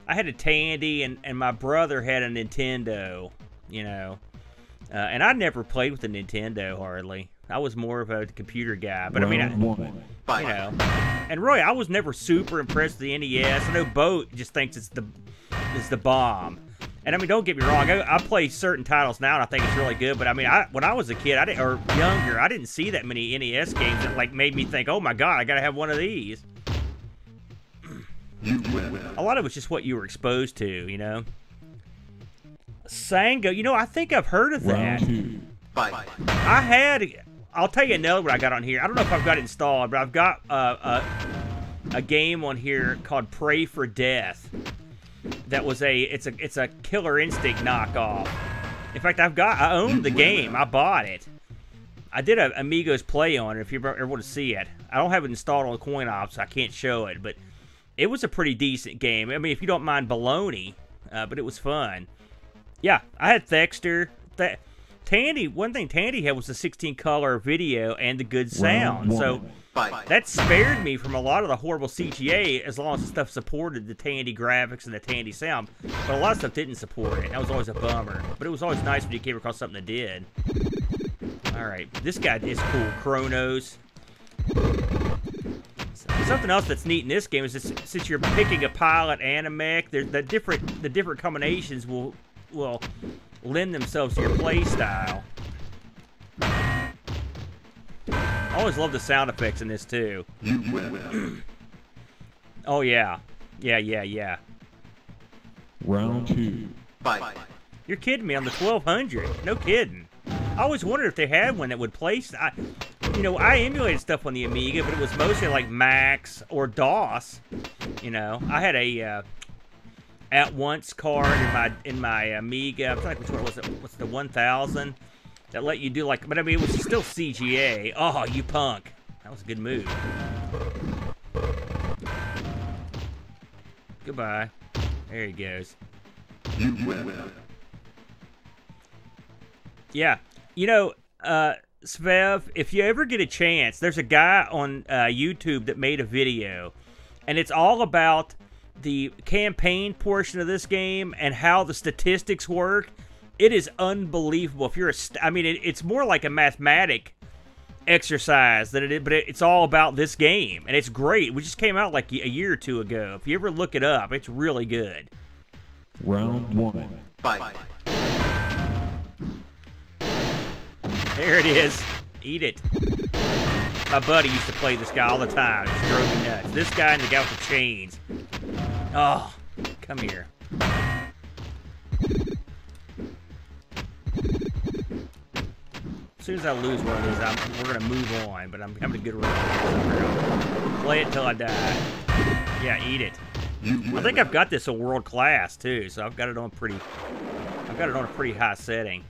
I had a Tandy and, and my brother had a Nintendo, you know. Uh, and I never played with a Nintendo, hardly. I was more of a computer guy. But, well, I mean, I, you know. And, Roy, I was never super impressed with the N E S. I know Boat just thinks it's the it's the bomb. And, I mean, don't get me wrong. I, I play certain titles now, and I think it's really good. But, I mean, I, when I was a kid, I didn't, or younger, I didn't see that many N E S games that, like, made me think, oh, my God, I got to have one of these. A lot of it's just what you were exposed to, you know. Sango, you know, I think I've heard of that. Bye. I had, I'll tell you another one I got on here. I don't know if I've got it installed, but I've got uh, a, a game on here called Pray for Death. That was a, it's a, it's a Killer Instinct knockoff. In fact, I've got, I owned the game. I bought it. I did a Amigos play on it, if you ever want to see it. I don't have it installed on CoinOps, so I can't show it, but it was a pretty decent game. I mean, if you don't mind baloney, uh, but it was fun. Yeah, I had Thexter. Th Tandy, one thing Tandy had was the sixteen color video and the good sound. So that spared me from a lot of the horrible C G A as long as the stuff supported the Tandy graphics and the Tandy sound. But a lot of stuff didn't support it. That was always a bummer. But it was always nice when you came across something that did. Alright, this guy is cool. Chronos. Something else that's neat in this game is that since you're picking a pilot and a mech, the different, the different combinations will... will lend themselves to your play style. I always love the sound effects in this too. You will. Oh yeah. Yeah, yeah, yeah. Round two. Bye. You're kidding me on the twelve hundred. No kidding. I always wondered if they had one that would play... I, you know, I emulated stuff on the Amiga, but it was mostly like Max or DOS. You know, I had a... Uh, At Once card in my in my Amiga. I'm trying to think which one was it? What's the one thousand that let you do like? But I mean, it was still C G A. Oh, you punk! That was a good move. Goodbye. There he goes. You will. Yeah, you know, uh, Svev, if you ever get a chance, there's a guy on uh, YouTube that made a video, and it's all about the campaign portion of this game and how the statistics work. It is unbelievable. If you're a st I mean, it, it's more like a mathematic exercise than it is, but it, it's all about this game, and it's great. We just came out like a year or two ago. If you ever look it up, it's really good. Round one. Bye. There it is. Eat it. My buddy used to play this guy all the time. It drove me nuts. This guy and the guy with the chains. Oh, come here. As soon as I lose one of these, I'm, we're gonna move on, but I'm having a good run. Play it till I die. Yeah, eat it. I think I've got this a world class too, so I've got it on pretty. I've got it on a pretty high setting.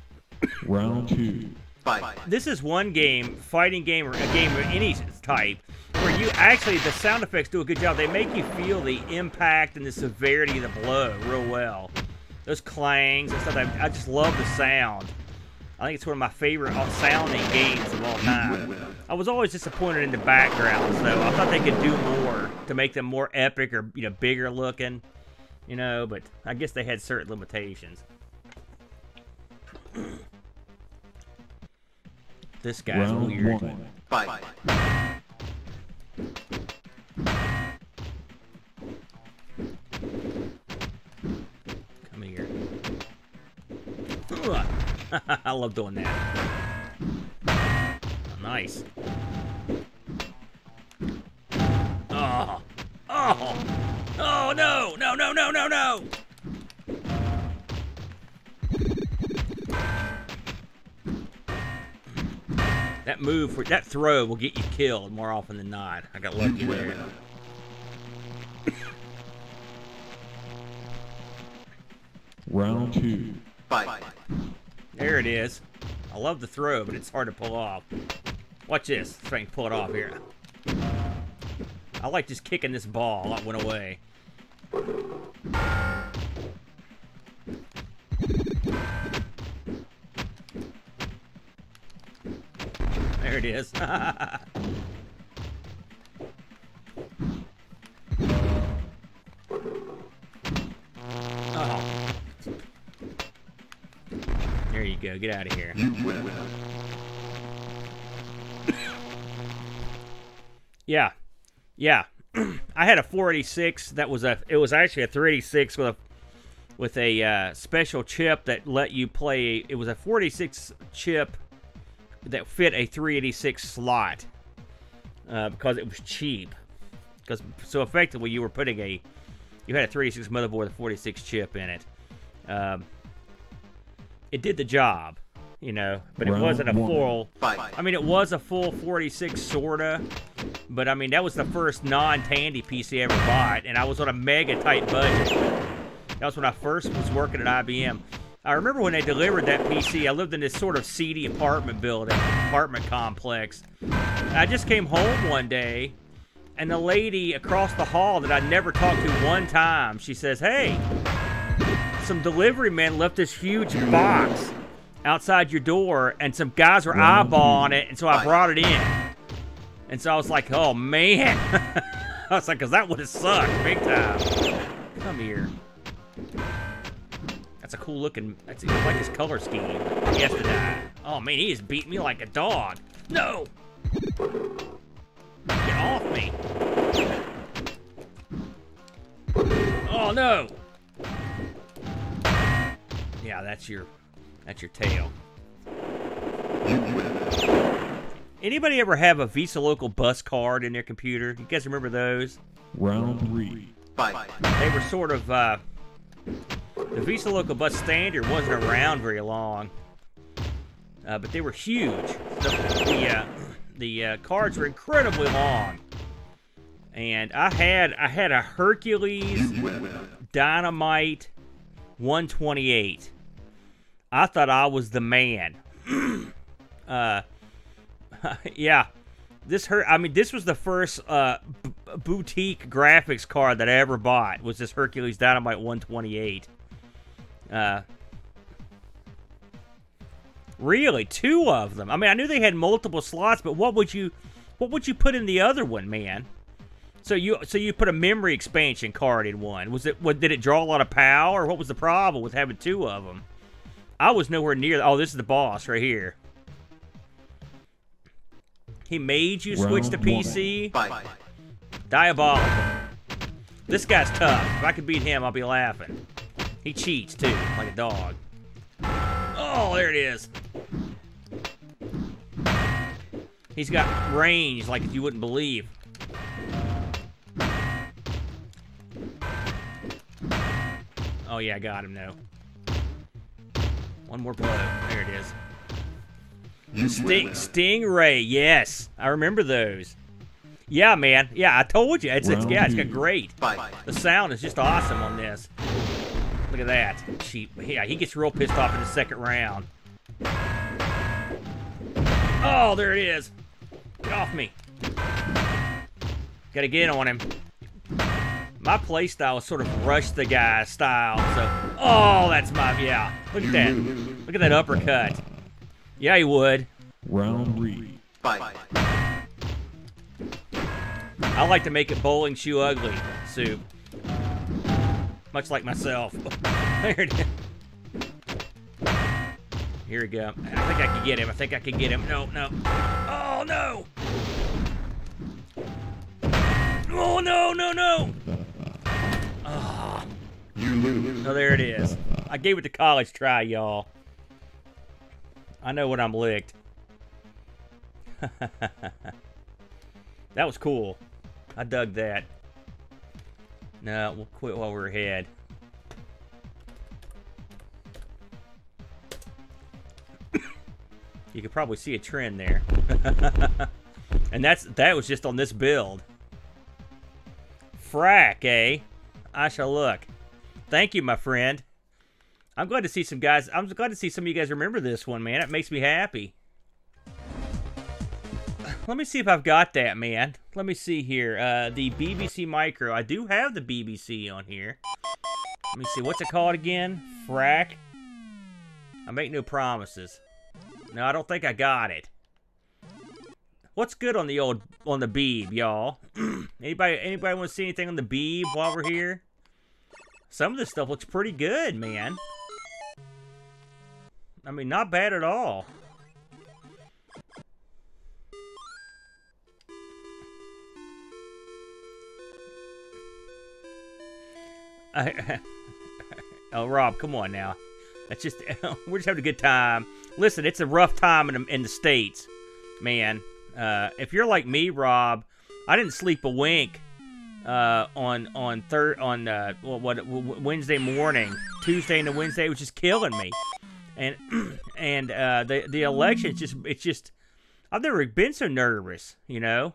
Round two. Fight. This is one game, fighting game, or a game of any type, where you actually, the sound effects do a good job. They make you feel the impact and the severity of the blow real well. Those clangs and stuff, I just love the sound. I think it's one of my favorite sounding games of all time. I was always disappointed in the backgrounds, though. I thought they could do more to make them more epic or, you know, bigger looking, you know, but I guess they had certain limitations. This guy's Round weird. One. Fight. Come here. I love doing that. Nice. Oh. Oh. Oh, no. No, no, no, no, no. That move, for, that throw will get you killed more often than not. I got lucky there. Round two. Fight. There it is. I love the throw, but it's hard to pull off. Watch this. If I can pull it off here. I like just kicking this ball. That went away. There it is. Oh. There you go. Get out of here. Yeah, yeah. I had a four eighty-six. That was a. It was actually a three eighty-six with a with a uh, special chip that let you play. It was a four eighty-six chip that fit a three eighty-six slot uh, because it was cheap. Because so effectively you were putting a, you had a three eighty-six motherboard with a forty-six chip in it. Um, it did the job, you know, but Round it wasn't a one. full. Five. I mean, it was a full forty-six sorta, but I mean that was the first non-Tandy P C I ever bought, and I was on a mega tight budget. That was when I first was working at I B M. I remember when they delivered that P C, I lived in this sort of seedy apartment building, apartment complex. I just came home one day, and the lady across the hall that I never talked to one time, she says, hey, some delivery men left this huge box outside your door, and some guys were eyeballing it, and so I brought it in. And so I was like, oh, man. I was like, because that would have sucked big time. Come here. That's a cool looking, that's I like his color scheme. He has to die. Oh man, he just beat me like a dog. No! Get off me! Oh no! Yeah, that's your, that's your tail. Anybody ever have a Visa Local Bus card in their computer? You guys remember those? Round three. Fight. They were sort of, uh, the Visa Local Bus standard wasn't around very long, uh, but they were huge. The, the, uh, the uh, cards were incredibly long, and I had I had a Hercules Dynamite one twenty-eight. I thought I was the man. uh, yeah, this hurt. I mean, this was the first uh, b boutique graphics card that I ever bought. Was this Hercules Dynamite one twenty-eight? Uh, really, two of them. I mean, I knew they had multiple slots, but what would you, what would you put in the other one, man? So you, so you put a memory expansion card in one. Was it, what, did it draw a lot of power? Or what was the problem with having two of them? I was nowhere near. Oh, this is the boss right here. He made you switch to P C. Bye. Diabolical. This guy's tough. If I could beat him, I'll be laughing. He cheats, too, like a dog. Oh, there it is. He's got range like you wouldn't believe. Oh, yeah, I got him now. One more blow. There it is. The Sting, Stingray, yes. I remember those. Yeah, man. Yeah, I told you. It's, well, it's yeah, it's great. Bye. The sound is just awesome on this. Look at that. She, yeah, he gets real pissed off in the second round. Oh, there it is. Get off me. Gotta get in on him. My play style is sort of rush the guy style, so... Oh, that's my... Yeah. Look at that. Look at that uppercut. Yeah, he would. Round three. Bye. I like to make it bowling shoe ugly, Soup. Much like myself. There it is. Here we go. I think I can get him. I think I can get him. No, no. Oh, no! Oh, no, no, no! Oh. You lose. Oh, there it is. I gave it the college try, y'all. I know when I'm licked. That was cool. I dug that. No, we'll quit while we're ahead. You could probably see a trend there. And that's that was just on this build. Frack, eh? I shall look. Thank you, my friend. I'm glad to see some guys. I'm glad to see some of you guys remember this one, man. It makes me happy. Let me see if I've got that, man. Let me see here. Uh, the B B C Micro. I do have the B B C on here. Let me see. What's it called again? Frack. I make no promises. No, I don't think I got it. What's good on the old, on the Beeb, y'all? anybody anybody want to see anything on the Beeb while we're here? Some of this stuff looks pretty good, man. I mean, not bad at all. I, oh, Rob, come on now. That's just, we're just having a good time. Listen, it's a rough time in the, in the States, man. Uh, if you're like me, Rob, I didn't sleep a wink uh, on on third on uh, what, what Wednesday morning, Tuesday into Wednesday, it was just killing me. And and uh, the the election, just it's just, I've never been so nervous, you know.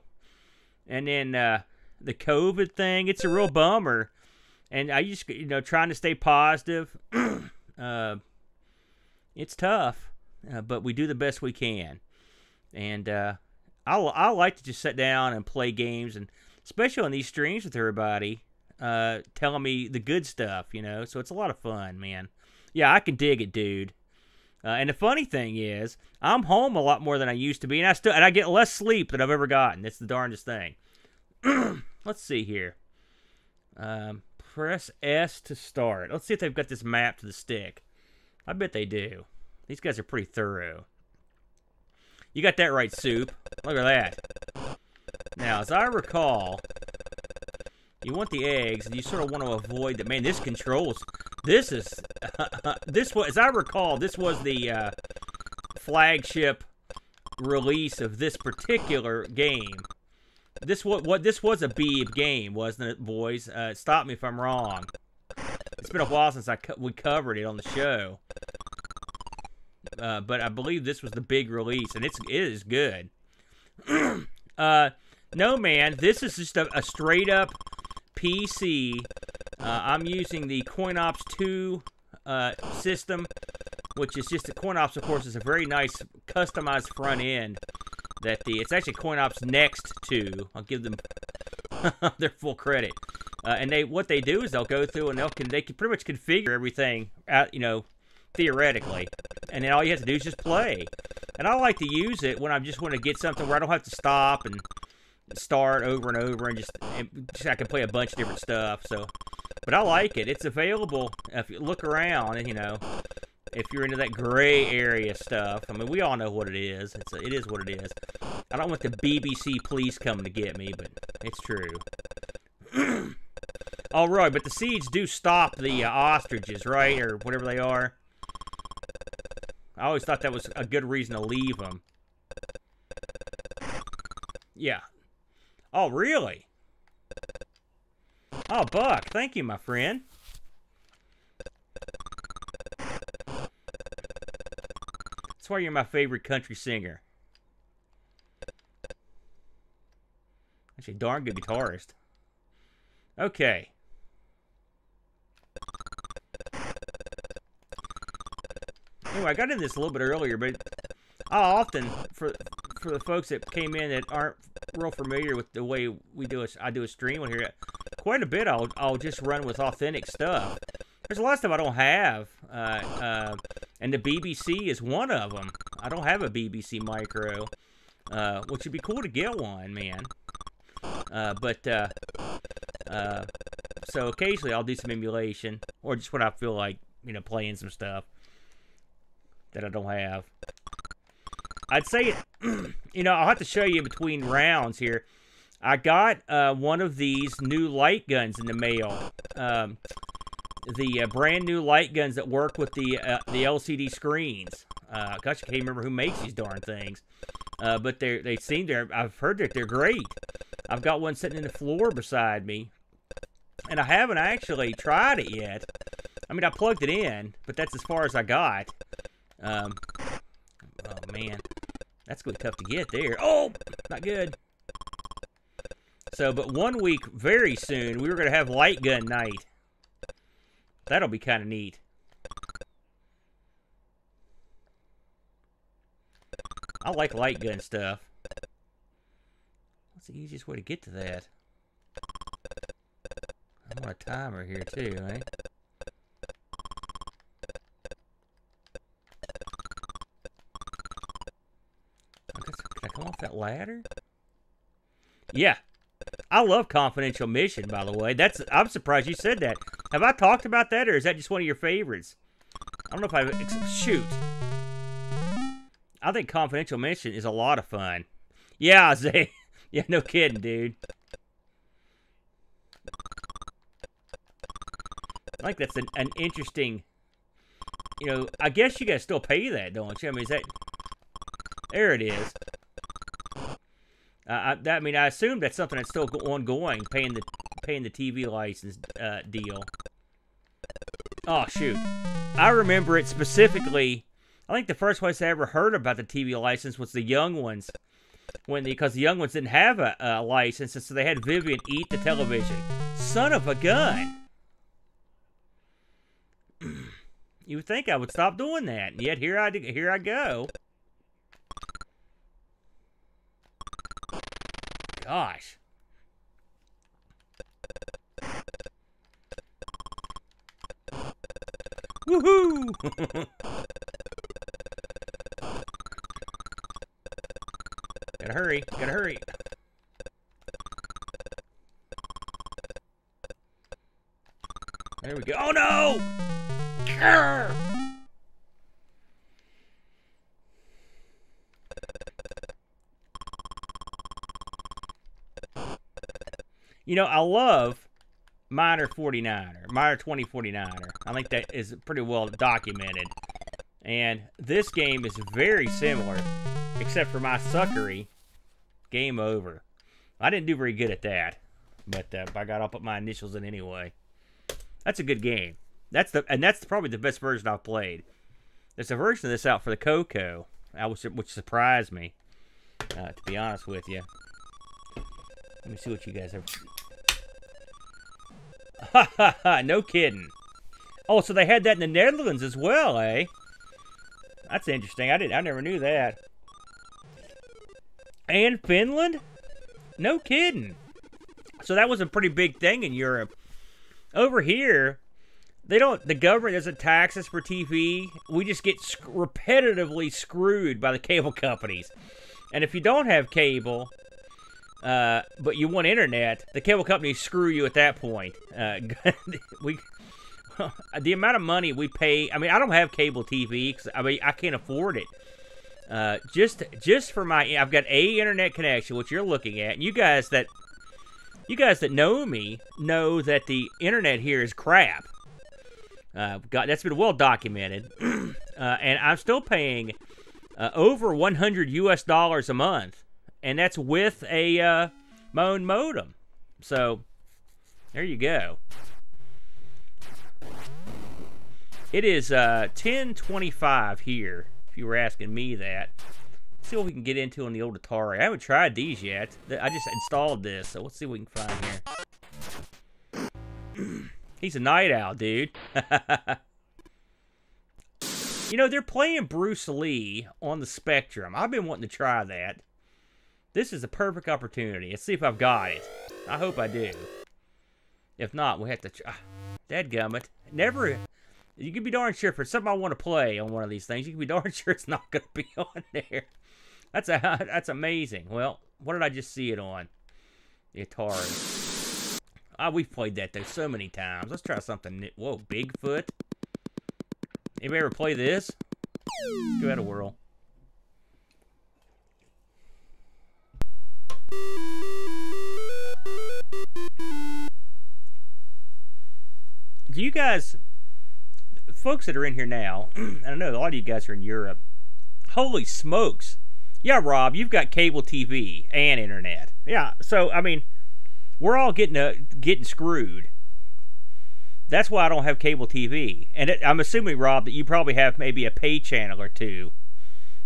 And then uh, the COVID thing, it's a real bummer. And I just, you know, trying to stay positive. uh, it's tough, uh, but we do the best we can. And uh, I, I like to just sit down and play games, and especially on these streams with everybody, uh, telling me the good stuff, you know. So it's a lot of fun, man. Yeah, I can dig it, dude. Uh, and the funny thing is, I'm home a lot more than I used to be, and I still and I get less sleep than I've ever gotten. It's the darndest thing. Let's see here. Um. Press S to start. Let's see if they've got this map to the stick. I bet they do. These guys are pretty thorough. You got that right, Soup. Look at that. Now, as I recall, you want the eggs, and you sort of want to avoid that. Man, this controls. This is this was, as I recall, this was the uh, flagship release of this particular game. This what what this was a Beeb game, wasn't it, boys? Uh, stop me if I'm wrong. It's been a while since I co we covered it on the show, uh, but I believe this was the big release, and it's it is good. uh, no man, this is just a, a straight up P C. Uh, I'm using the Coin Ops two uh, system, which is just the Coin Ops. Of course, is a very nice customized front end. That the it's actually Coin Ops next to. I'll give them their full credit. Uh, and they what they do is they'll go through and they'll can they can pretty much configure everything out, you know, theoretically. And then all you have to do is just play. And I like to use it when I just want to get something where I don't have to stop and start over and over and just, and just I can play a bunch of different stuff. So, but I like it. It's available if you look around and you know. If you're into that gray area stuff, I mean, we all know what it is. It's a, it is what it is. I don't want the B B C police coming to get me, but it's true. All right, but the seeds do stop the uh, ostriches, right? Or whatever they are. I always thought that was a good reason to leave them. Yeah. Oh, really? Oh, Buck, thank you, my friend. That's why you're my favorite country singer. Actually, darn good guitarist. Okay. Anyway, I got into this a little bit earlier, but I'll often, for for the folks that came in that aren't real familiar with the way we do a, I do a stream on here, quite a bit I'll, I'll just run with authentic stuff. There's a lot of stuff I don't have, uh, uh, and the B B C is one of them. I don't have a B B C Micro, uh, which would be cool to get one, man. Uh, but, uh, uh, so occasionally I'll do some emulation, or just when I feel like, you know, playing some stuff that I don't have. I'd say, you know, I'll have to show you between rounds here. I got uh, one of these new light guns in the mail. Um, the uh, brand new light guns that work with the uh, the L C D screens. Uh, gosh, I can't remember who makes these darn things. Uh, but they they seem they're, I've heard that they're great. I've got one sitting in the floor beside me. And I haven't actually tried it yet. I mean, I plugged it in, but that's as far as I got. Um, oh, man. That's going to be tough to get there. Oh, not good. So, but one week, very soon, we were going to have light gun night. That'll be kind of neat. I like light gun stuff. What's the easiest way to get to that? I want a timer here, too, eh? Can I come off that ladder? Yeah. I love Confidential Mission, by the way. That's I'm surprised you said that. Have I talked about that, or is that just one of your favorites? I don't know if I've... Shoot. I think Confidential Mission is a lot of fun. Yeah, Isaiah. Yeah, no kidding, dude. I think that's an, an interesting... You know, I guess you guys still pay that, don't you? I mean, is that... There it is. Uh, I, I mean, I assume that's something that's still ongoing, paying the paying the T V license uh, deal. Oh, shoot. I remember it specifically. I think the first place I ever heard about the T V license was the Young Ones, when because the, the Young Ones didn't have a, a license, and so they had Vivian eat the television. Son of a gun! You would think I would stop doing that, and yet here I, here I go. Gosh. Woohoo! Gotta hurry, gotta hurry. There we go. Oh no! Grr! You know, I love Minor forty-niner, Minor twenty forty-niner. I think that is pretty well documented. And this game is very similar, except for my suckery. Game over. I didn't do very good at that, but uh, by God, I'll put my initials in anyway. That's a good game. That's the and that's probably the best version I've played. There's a version of this out for the Coleco, which surprised me, uh, to be honest with you. Let me see what you guys are. Ha ha ha, no kidding. Oh, so they had that in the Netherlands as well, eh? That's interesting. I didn't I never knew that. And Finland? No kidding. So that was a pretty big thing in Europe. Over here, they don't the government doesn't tax us for T V. We just get sc repetitively screwed by the cable companies. And if you don't have cable, Uh, but you want internet, the cable companies screw you at that point. Uh, we, the amount of money we pay, I mean, I don't have cable T V, because I mean, I can't afford it. Uh, just, just for my, I've got a internet connection, which you're looking at, and you guys that, you guys that know me, know that the internet here is crap. Uh, God, that's been well documented. uh, and I'm still paying, uh, over one hundred U S dollars a month. And that's with a uh, my own modem. So, there you go. It is uh, ten twenty-five here, if you were asking me that. see what we can get into on the old Atari. I haven't tried these yet. I just installed this, so let's see what we can find here. He's a night owl, dude. You know, they're playing Bruce Lee on the Spectrum. I've been wanting to try that. This is a perfect opportunity. Let's see if I've got it. I hope I do. If not, we'll have to try. Dadgummit. Never. You can be darn sure for something I want to play on one of these things, you can be darn sure it's not going to be on there. That's a, that's amazing. Well, what did I just see it on? The Atari. Ah, we've played that, though, so many times. Let's try something new. Whoa, Bigfoot. Anybody ever play this? Go out a whirl. Do you guys, folks that are in here now, and I know a lot of you guys are in Europe, holy smokes. Yeah, Rob, you've got cable T V and internet. Yeah, so, I mean, we're all getting uh, getting screwed. That's why I don't have cable T V. And it, I'm assuming, Rob, that you probably have maybe a pay channel or two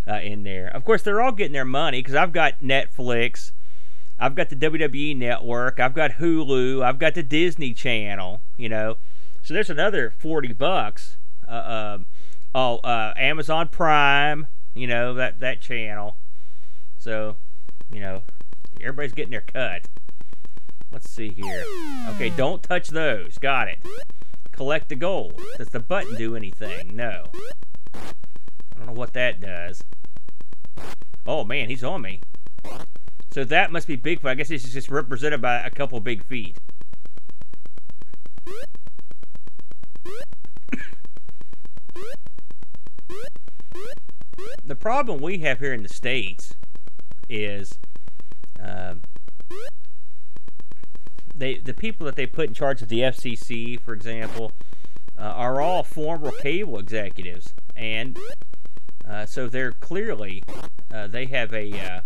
uh, in there. Of course, they're all getting their money because I've got Netflix. I've got the W W E Network. I've got Hulu. I've got the Disney Channel, you know. So there's another forty bucks. Uh, uh, oh, uh, Amazon Prime, you know, that, that channel. So, you know, everybody's getting their cut. Let's see here. Okay, don't touch those. Got it. Collect the gold. Does the button do anything? No. I don't know what that does. Oh, man, he's on me. So that must be Bigfoot. I guess this is just represented by a couple big feet. The problem we have here in the States is... Um, They, the people that they put in charge of the F C C, for example, uh, are all former cable executives, and uh, so they're clearly uh, they have a uh,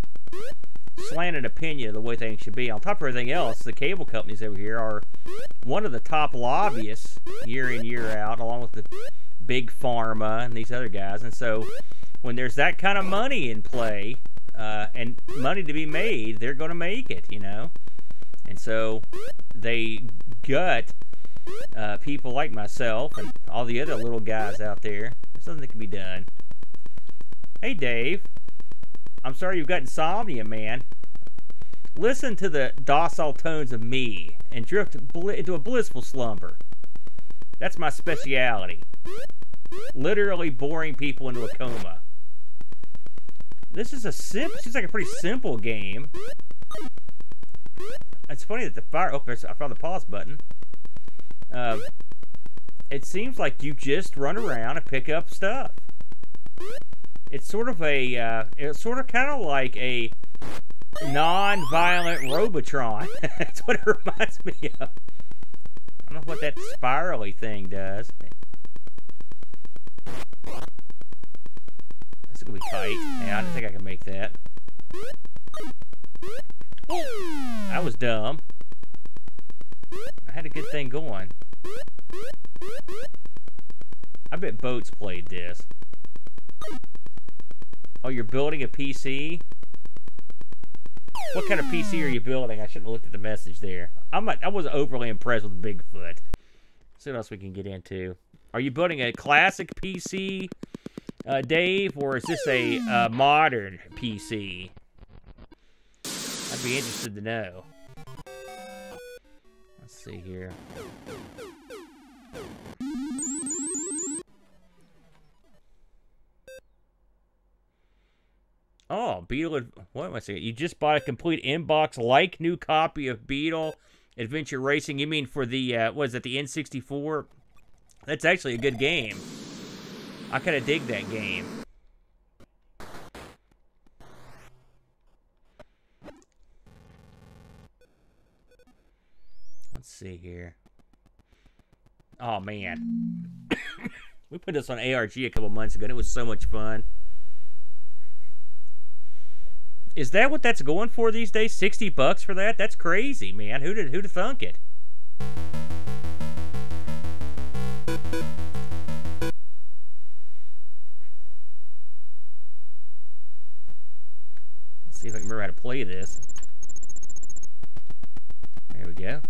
slanted opinion of the way things should be. On top of everything else, the cable companies over here are one of the top lobbyists year in, year out, along with the big pharma and these other guys. And so when there's that kind of money in play uh, and money to be made, they're going to make it, you know. And so they gut uh, people like myself and all the other little guys out there. There's nothing that can be done. Hey, Dave. I'm sorry you've got insomnia, man. Listen to the docile tones of me and drift bl into a blissful slumber. That's my speciality. Literally boring people into a coma. This is a simple, seems like a pretty simple game. It's funny that the fire... Oh, I found the pause button. Uh, it seems like you just run around and pick up stuff. It's sort of a... Uh, it's sort of kind of like a non-violent Robotron. That's what it reminds me of. I don't know what that spirally thing does. That's going to be tight. Yeah, I don't think I can make that. That was dumb. I had a good thing going. I bet Boats played this. Oh, you're building a P C? What kind of P C are you building? I shouldn't have looked at the message there. I'm not, I wasn't overly impressed with Bigfoot. Let's see what else we can get into. Are you building a classic P C, uh, Dave? Or is this a uh, modern P C? I'd be interested to know. Let's see here. Oh, Beetle... What am I saying? You just bought a complete inbox like new copy of Beetle Adventure Racing. You mean for the, uh, what is it, the N sixty-four? That's actually a good game. I kind of dig that game. Let's see here. Oh, man. We put this on A R G a couple months ago, and it was so much fun. Is that what that's going for these days? sixty bucks for that? That's crazy, man. Who did, who'd have thunk it? remember how to play this. There we go.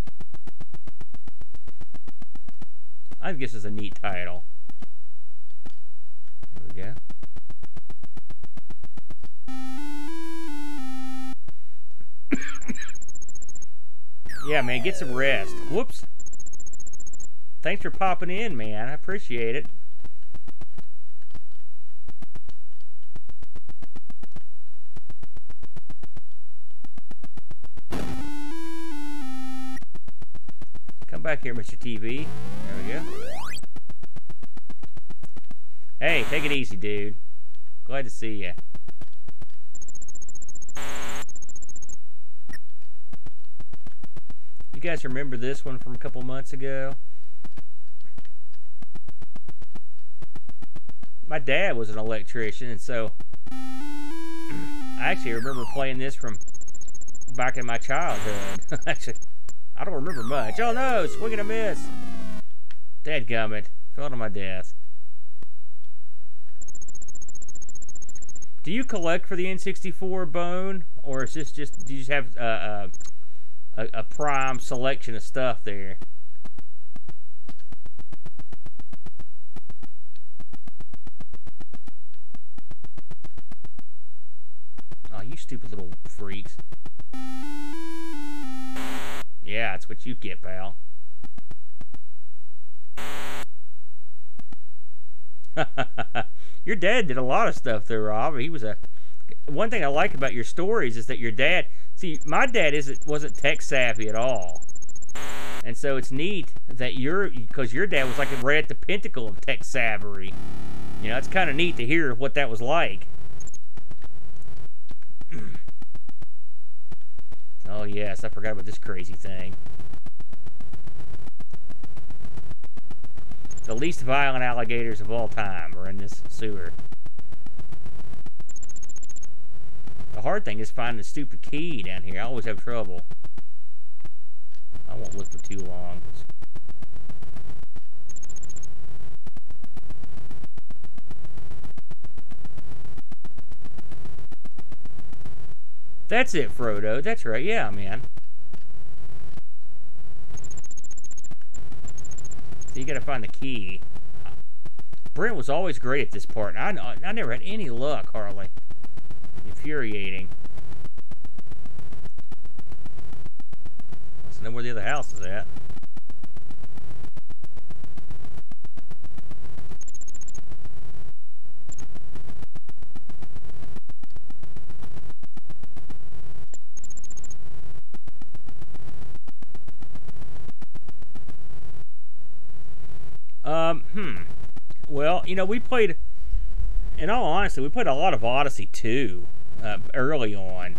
I guess it's a neat title. There we go. Yeah, man, get some rest. Whoops. Thanks for popping in, man. I appreciate it. Come back here, Mister T V. There we go. Hey, take it easy, dude. Glad to see ya. You guys remember this one from a couple months ago? My dad was an electrician, and so I actually remember playing this from back in my childhood. Actually, I don't remember much. Oh no, swing and a miss. Dadgummit. Fell to my death. Do you collect for the N sixty-four, Bone? Or is this just, do you just have uh, a, a prime selection of stuff there? You stupid little freaks. Yeah, that's what you get, pal. Your dad did a lot of stuff there, Rob. He was a... One thing I like about your stories is that your dad... See, my dad isn't wasn't tech-savvy at all. And so it's neat that you're... Because your dad was like right at the pinnacle of tech-savvy. You know, it's kind of neat to hear what that was like. Oh yes, I forgot about this crazy thing. The least violent alligators of all time are in this sewer. The hard thing is finding the stupid key down here. I always have trouble. I won't look for too long. That's it, Frodo. That's right. Yeah, man. So you gotta find the key. Brent was always great at this part. I, I never had any luck, Harley. Infuriating. Let's know where the other house is at. Um, hmm. Well, you know, we played, in all honesty, we played a lot of Odyssey two uh, early on.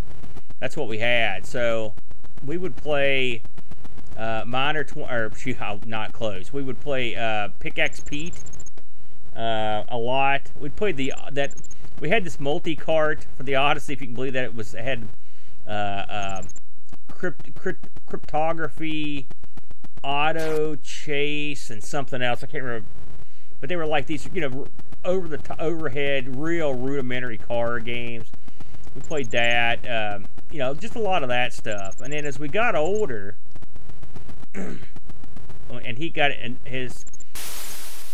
That's what we had. So, we would play uh, Minor, tw or not close. We would play uh, Pickaxe Pete uh, a lot. We played the, that, we had this multi-cart for the Odyssey, if you can believe that. It was, it had uh, uh, crypt, crypt, cryptography, auto chase, and something else. I can't remember, but they were like these, you know, over the top, overhead, real rudimentary car games. We played that, um, you know, just a lot of that stuff. And then as we got older, and he got his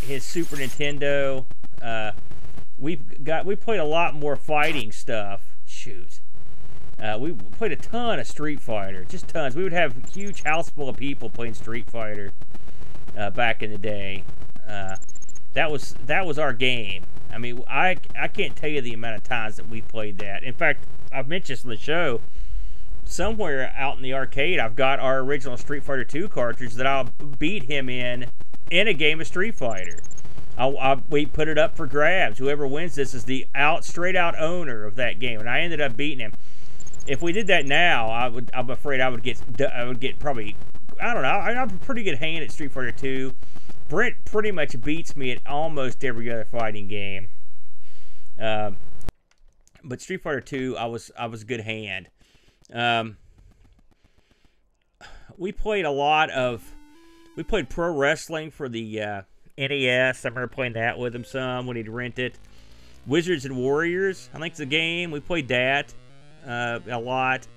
his Super Nintendo, uh, we got we played a lot more fighting stuff. Shoot. Uh, we played a ton of Street Fighter, just tons. We would have a huge house full of people playing Street Fighter uh, back in the day. Uh, that was that was our game. I mean, I I can't tell you the amount of times that we played that. In fact, I've mentioned this on the show. Somewhere out in the arcade, I've got our original Street Fighter two cartridge that I'll beat him in in a game of Street Fighter. I, I, we put it up for grabs. Whoever wins this is the out straight out owner of that game, and I ended up beating him. If we did that now, I would. I'm afraid I would get. I would get probably. I don't know. I have a pretty good hand at Street Fighter two. Brent pretty much beats me at almost every other fighting game. Uh, but Street Fighter two, I was. I was a good hand. Um, we played a lot of. We played pro wrestling for the uh, N E S. I remember playing that with him some when he'd rent it. Wizards and Warriors, I think it's a game. We played that. uh, a lot,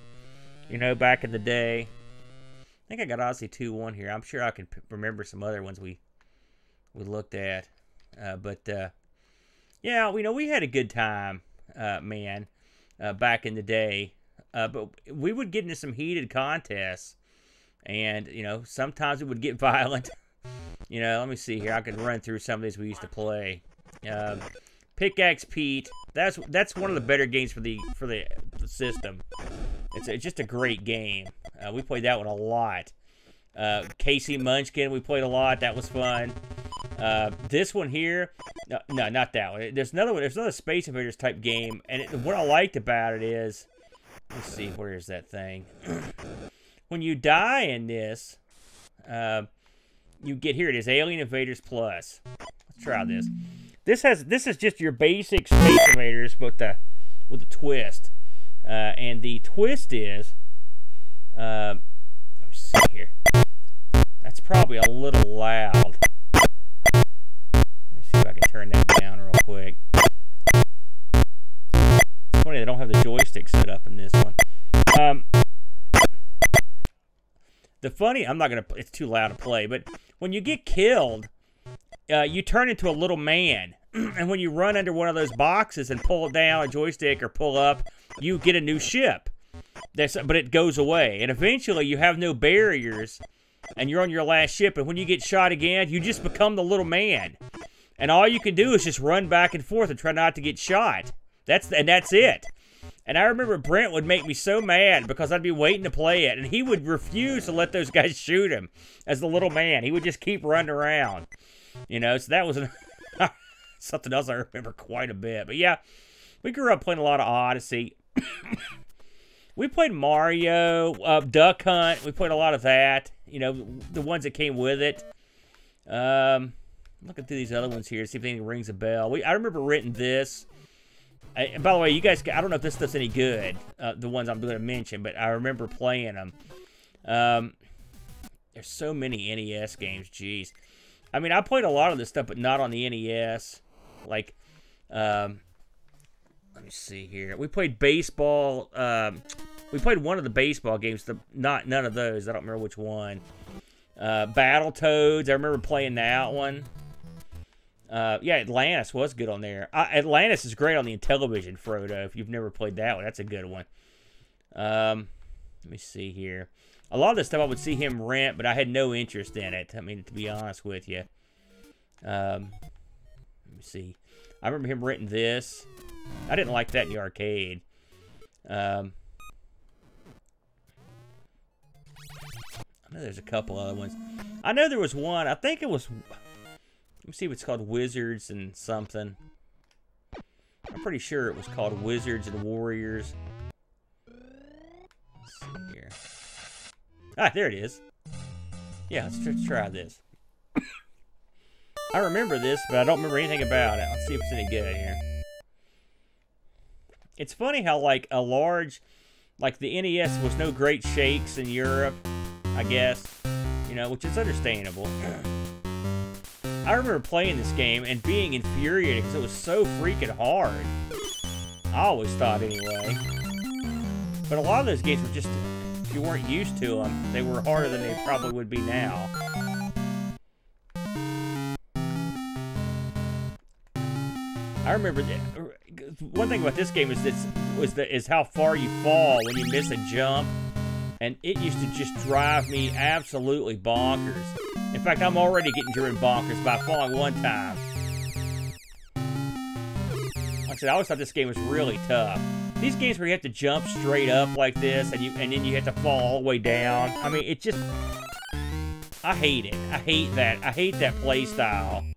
you know, back in the day. I think I got Odyssey two one here. I'm sure I can p remember some other ones we we looked at. Uh, but, uh, yeah, we know we had a good time, uh, man, uh, back in the day. Uh, but we would get into some heated contests. And, you know, sometimes it would get violent. You know, let me see here. I could run through some of these we used to play. Uh, Pickaxe Pete. That's that's one of the better games for the for the system. It's, it's just a great game. Uh, we played that one a lot. Uh, Casey Munchkin, we played a lot. That was fun. Uh, this one here, no, no, not that one. There's another one. There's another Space Invaders type game. And it, what I liked about it is, let's see, where is that thing? When you die in this, uh, you get, here it is, Alien Invaders Plus. Let's try this. This has this is just your basic Space Invaders, but the with a twist. Uh, and the twist is, uh, let me see here. That's probably a little loud. Let me see if I can turn that down real quick. It's funny they don't have the joystick set up in this one. Um, The funny, I'm not going to, it's too loud to play, but when you get killed, uh, you turn into a little man. And when you run under one of those boxes and pull down a joystick or pull up, you get a new ship. That's, but it goes away. And eventually you have no barriers and you're on your last ship. And when you get shot again, you just become the little man. And all you can do is just run back and forth and try not to get shot. That's, and that's it. And I remember Brent would make me so mad because I'd be waiting to play it. And he would refuse to let those guys shoot him as the little man. He would just keep running around. You know, so that was an something else I remember quite a bit. But yeah, we grew up playing a lot of Odyssey. We played Mario, uh, Duck Hunt. We played a lot of that. You know, the ones that came with it. Um, looking through these other ones here to see if anything rings a bell. We, I remember renting this. And by the way, you guys, I don't know if this stuff's any good, uh, the ones I'm going to mention, but I remember playing them. Um, there's so many N E S games, jeez. I mean, I played a lot of this stuff, but not on the N E S. Like, um, let me see here. We played baseball. Um, we played one of the baseball games, the, not none of those. I don't remember which one. Uh, Battletoads, I remember playing that one. Uh, yeah, Atlantis was good on there. Uh, Atlantis is great on the Intellivision, Frodo, if you've never played that one. That's a good one. Um, let me see here. A lot of this stuff I would see him rent, but I had no interest in it. I mean, to be honest with you. Um, let me see. I remember him renting this. I didn't like that in the arcade. Um, I know there's a couple other ones. I know there was one. I think it was... Let me see if it's called Wizards and something. I'm pretty sure it was called Wizards and Warriors. Let's see here. Ah, there it is. Yeah, let's, let's try this. I remember this, but I don't remember anything about it. Let's see if it's any good here. It's funny how, like, a large... Like, the N E S was no great shakes in Europe, I guess. You know, which is understandable. I remember playing this game and being infuriated because it was so freaking hard. I always thought anyway. But a lot of those games were just, if you weren't used to them, they were harder than they probably would be now. I remember that. One thing about this game is this was the is how far you fall when you miss a jump. And it used to just drive me absolutely bonkers. In fact, I'm already getting driven bonkers by falling one time. Like I said, I always thought this game was really tough. These games where you have to jump straight up like this, and you and then you have to fall all the way down. I mean, it just... I hate it. I hate that. I hate that playstyle.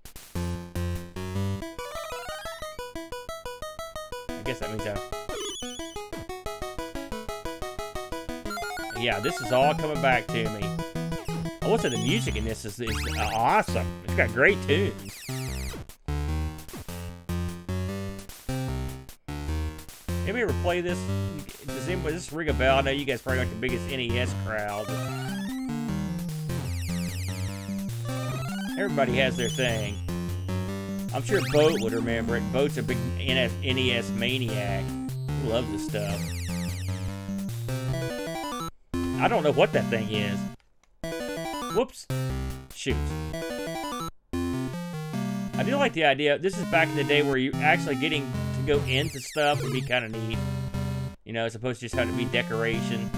I guess that means I... Yeah, this is all coming back to me. I will say the music in this is, is awesome. It's got great tunes. Anybody ever play this? Does anybody, does this ring a bell? I know you guys probably aren't the biggest N E S crowd. Everybody has their thing. I'm sure Boat would remember it. Boat's a big N E S maniac. He loves this stuff. I don't know what that thing is. Whoops. Shoot. I do like the idea. This is back in the day where you're actually getting to go into stuff would be kind of neat. You know, as opposed to just having to be decoration.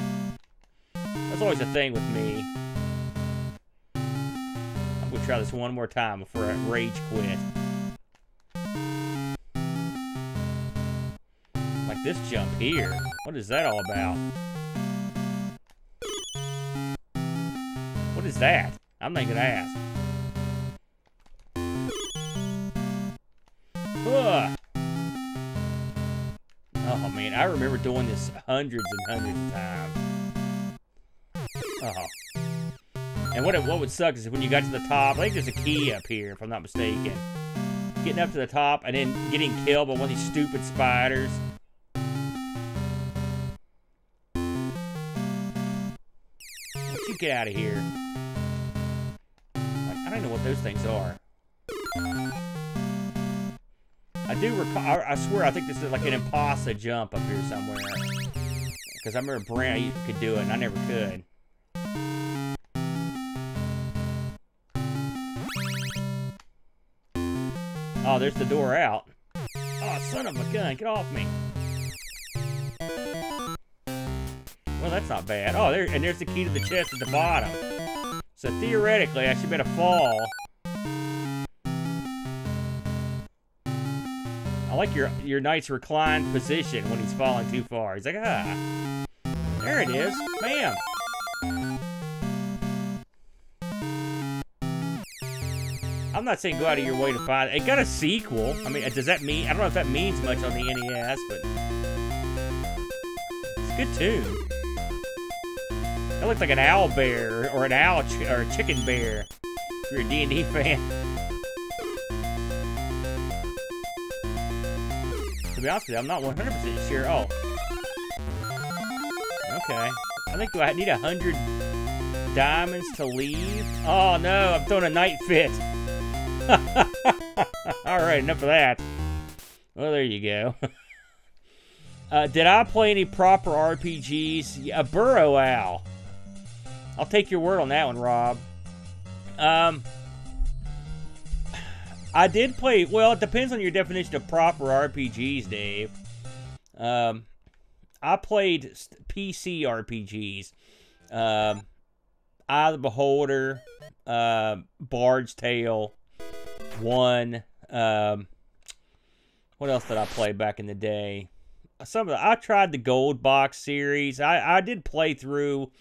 That's always a thing with me. I'm going to try this one more time before I rage quit. Like this jump here. What is that all about? What is that? I'm not gonna ask. Ugh. Oh man, I remember doing this hundreds and hundreds of times. Oh. And what it, what would suck is when you got to the top. I think there's a key up here, if I'm not mistaken. Getting up to the top and then getting killed by one of these stupid spiders. Why don't you get out of here? I don't know what those things are. I do recall, I, I swear I think this is like an imposter jump up here somewhere. Because I remember Brown could do it and I never could. Oh, there's the door out. Oh, son of a gun, get off me. Well, that's not bad. Oh, there, and there's the key to the chest at the bottom. So theoretically, I should be able to fall. I like your your knight's reclined position when he's falling too far. He's like, ah, there it is, bam. I'm not saying go out of your way to find it. It got a sequel. I mean, does that mean? I don't know if that means much on the N E S, but it's good too. That looks like an owl bear, or an owl, ch or a chicken bear, if you're a D and D fan. To be honest with you, I'm not one hundred percent sure. Oh. Okay. I think, do I need one hundred diamonds to leave? Oh, no, I'm throwing a night fit. All right, enough of that. Well, there you go. uh, did I play any proper R P Gs? Yeah, a burrow owl. I'll take your word on that one, Rob. Um, I did play... Well, it depends on your definition of proper R P Gs, Dave. Um, I played P C R P Gs. Um, Eye of the Beholder, uh, Bard's Tale, One. Um, what else did I play back in the day? Some of the, I tried the Gold Box series. I, I did play through...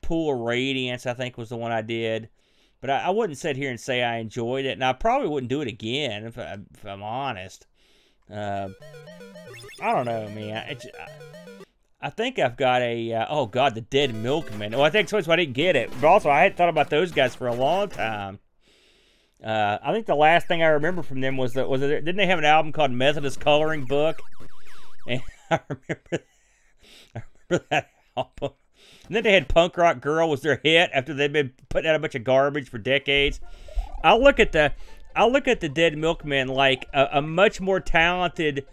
Pool of Radiance, I think, was the one I did. But I, I wouldn't sit here and say I enjoyed it. And I probably wouldn't do it again, if, I, if I'm honest. Uh, I don't know, man. It's, I think I've got a... Uh, oh, God, the Dead Milkman. Well, I think that's why I didn't get it. But also, I hadn't thought about those guys for a long time. Uh, I think the last thing I remember from them was... that was there, didn't they have an album called Methodist Coloring Book? And I remember, I remember that album. And then they had Punk Rock Girl was their hit after they'd been putting out a bunch of garbage for decades. I look at the, I look at the Dead Milkman like a, a much more talented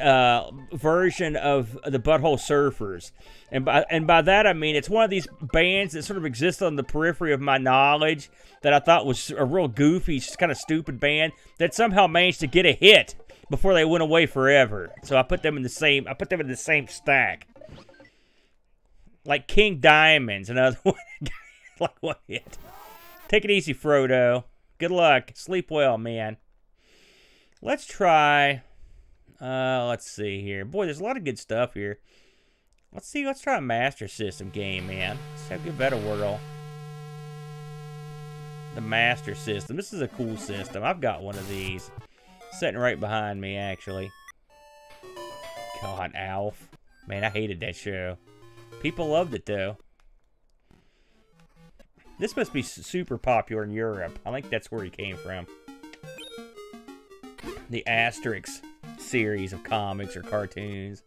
uh, version of the Butthole Surfers, and by and by that I mean it's one of these bands that sort of exists on the periphery of my knowledge that I thought was a real goofy, kind of stupid band that somehow managed to get a hit before they went away forever. So I put them in the same, I put them in the same stack. Like King Diamond's another one. Like what hit? Take it easy, Frodo. Good luck. Sleep well, man. Let's try. Uh, let's see here. Boy, there's a lot of good stuff here. Let's see. Let's try a Master System game, man. Let's have a better whirl. The Master System. This is a cool system. I've got one of these sitting right behind me, actually. God, Alf. Man, I hated that show. People loved it, though. This must be super popular in Europe. I think that's where he came from. The Asterix series of comics or cartoons.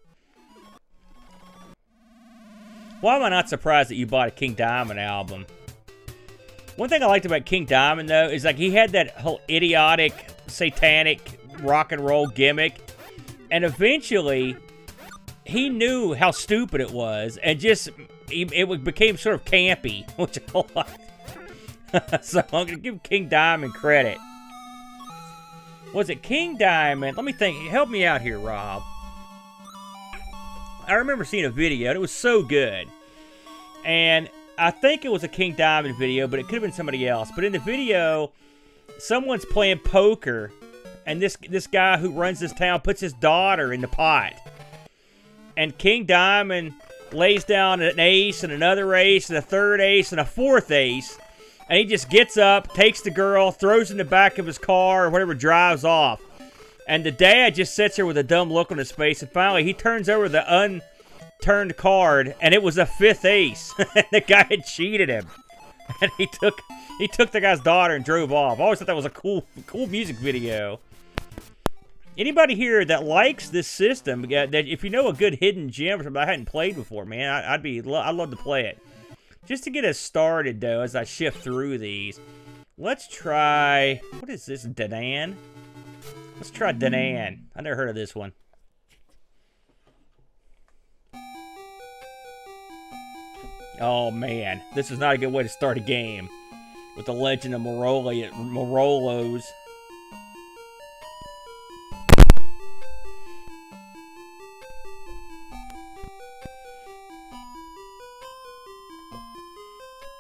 Why am I not surprised that you bought a King Diamond album? One thing I liked about King Diamond, though, is like he had that whole idiotic, satanic rock and roll gimmick. And eventually... he knew how stupid it was, and just it became sort of campy, which I like. So I'm gonna give King Diamond credit. Was it King Diamond? Let me think. Help me out here, Rob. I remember seeing a video, and it was so good. And I think it was a King Diamond video, but it could have been somebody else. But in the video, someone's playing poker, and this this guy who runs this town puts his daughter in the pot. And King Diamond lays down an ace and another ace and a third ace and a fourth ace. And he just gets up, takes the girl, throws in the back of his car or whatever, drives off. And the dad just sits there with a dumb look on his face. And finally, he turns over the unturned card, and it was a fifth ace. The guy had cheated him. And he took he took the guy's daughter and drove off. I always thought that was a cool, cool music video. Anybody here that likes this system, that if you know a good hidden gem or something I hadn't played before, man, I'd be I'd love to play it. Just to get us started, though, as I shift through these, let's try... What is this, Danan? Let's try Danan. I never heard of this one. Oh, man. This is not a good way to start a game. With the Legend of Moroli, Morolos.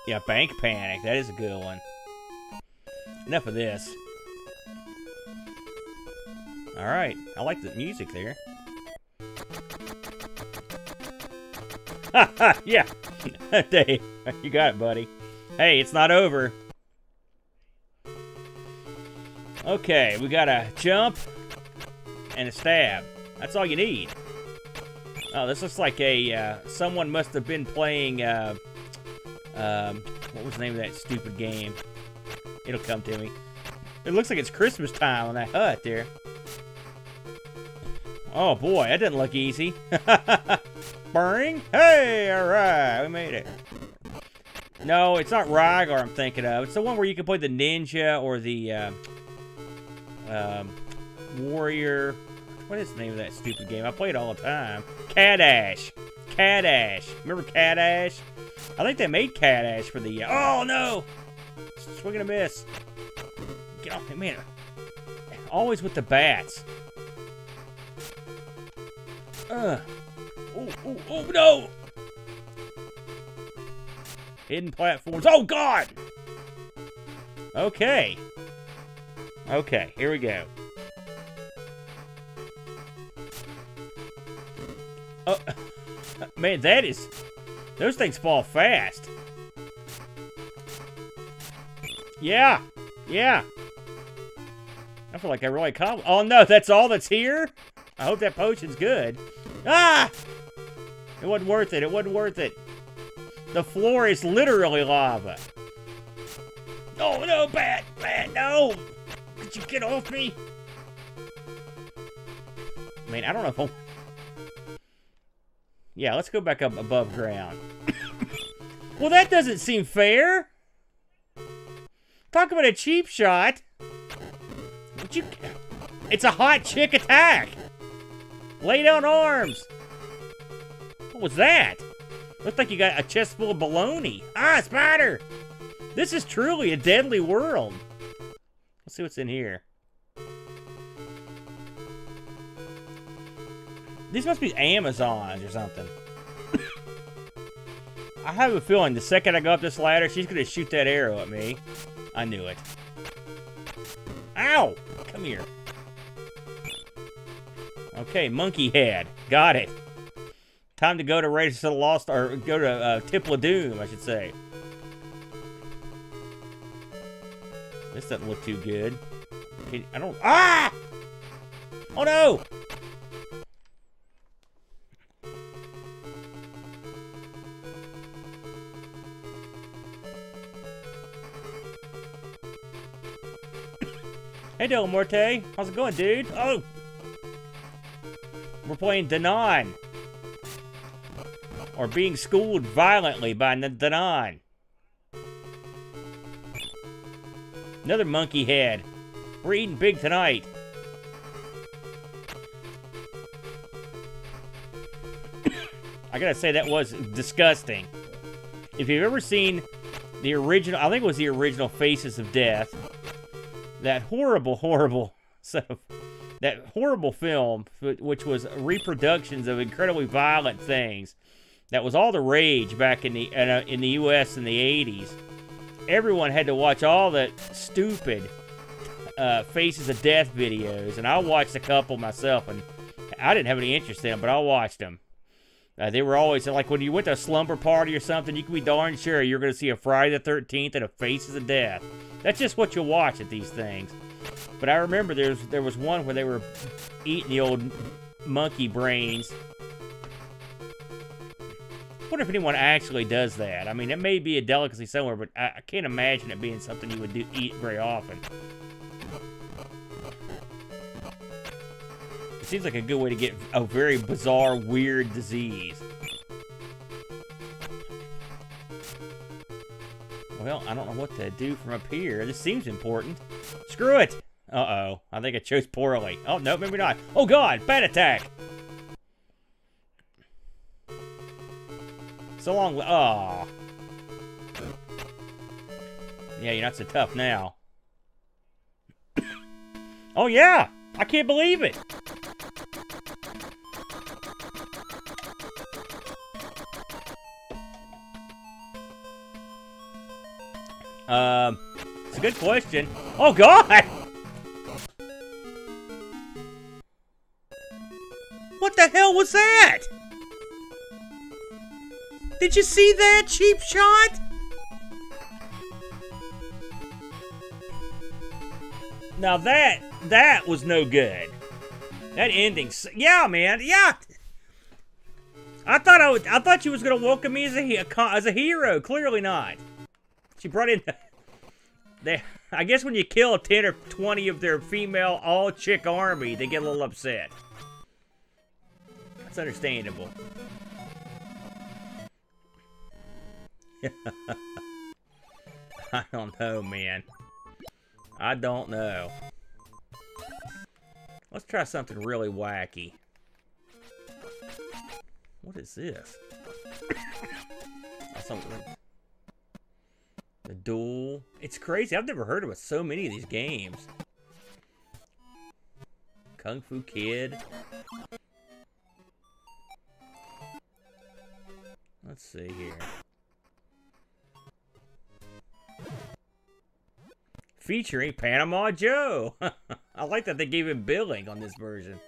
Yeah, Bank Panic. That is a good one. Enough of this. Alright. I like the music there. Ha ha! Yeah! Dave, you got it, buddy. Hey, it's not over. Okay, we got a jump and a stab. That's all you need. Oh, this looks like a... Uh, someone must have been playing... Uh, Um, what was the name of that stupid game? It'll come to me. It looks like it's Christmas time on that hut there. Oh boy, that doesn't look easy. Burning? Hey, alright, we made it. No, it's not Rygar I'm thinking of. It's the one where you can play the ninja or the, uh, um, warrior. What is the name of that stupid game? I play it all the time. Kadash. Kadash. Remember Kadash? I think they made Kadash for the... Uh, oh, no! Swing and a miss. Get off me, man. Always with the bats. Uh. Oh, oh, oh, no! Hidden platforms. Oh, God! Okay. Okay, here we go. Oh, man, that is... Those things fall fast. Yeah. Yeah. I feel like I really caught... Oh, no. That's all that's here? I hope that potion's good. Ah! It wasn't worth it. It wasn't worth it. The floor is literally lava. Oh, no, bat. Bat, no. Could you get off me? I mean, I don't know if I'm... Yeah, let's go back up above ground. Well, that doesn't seem fair. Talk about a cheap shot. But you, it's a hot chick attack. Lay down arms. What was that? Looks like you got a chest full of baloney. Ah, spider. This is truly a deadly world. Let's see what's in here. These must be Amazons or something. I have a feeling the second I go up this ladder, she's going to shoot that arrow at me. I knew it. Ow! Come here. Okay, monkey head. Got it. Time to go to Raiders of the Lost, or go to uh, Temple of Doom, I should say. This doesn't look too good. I don't... Ah! Oh no! Hey, Del Morte. How's it going, dude? Oh! We're playing Danan. Or being schooled violently by Danan. Another monkey head. We're eating big tonight. I gotta say, that was disgusting. If you've ever seen the original, I think it was the original Faces of Death, that horrible, horrible, so, that horrible film, which was reproductions of incredibly violent things, that was all the rage back in the in the U S in the eighties. Everyone had to watch all the stupid uh, Faces of Death videos, and I watched a couple myself, and I didn't have any interest in them, but I watched them. Uh, they were always, like, when you went to a slumber party or something, you could be darn sure you're going to see a Friday the thirteenth and a Faces of Death. That's just what you watch at these things. But I remember there's, there was one where they were eating the old monkey brains. I wonder if anyone actually does that. I mean, it may be a delicacy somewhere, but I, I can't imagine it being something you would do eat very often. It seems like a good way to get a very bizarre, weird disease. Well, I don't know what to do from up here. This seems important. Screw it! Uh-oh. I think I chose poorly. Oh, no, maybe not. Oh, God! Bat attack! So long. Aw. Yeah, you're not so tough now. Oh, yeah! I can't believe it! Um, it's a good question. Oh, God! What the hell was that? Did you see that, cheap shot? Now that, that was no good. That ending, yeah, man, yeah. I thought I would, I thought she was gonna welcome me as a, as a hero, clearly not. She brought in... They, I guess when you kill ten or twenty of their female all-chick army, they get a little upset. That's understandable. I don't know, man. I don't know. Let's try something really wacky. What is this? That's something... The Duel. It's crazy. I've never heard of so many of these games. Kung Fu Kid. Let's see here. Featuring Panama Joe. I like that they gave him billing on this version.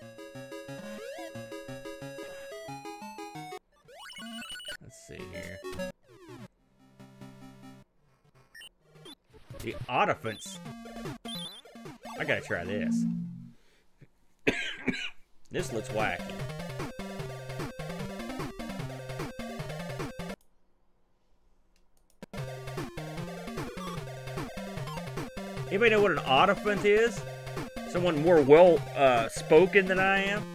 Let's see here. The Odyphants. I gotta try this. This looks wacky. Anybody know what an Odyphant is? Someone more well uh, spoken than I am?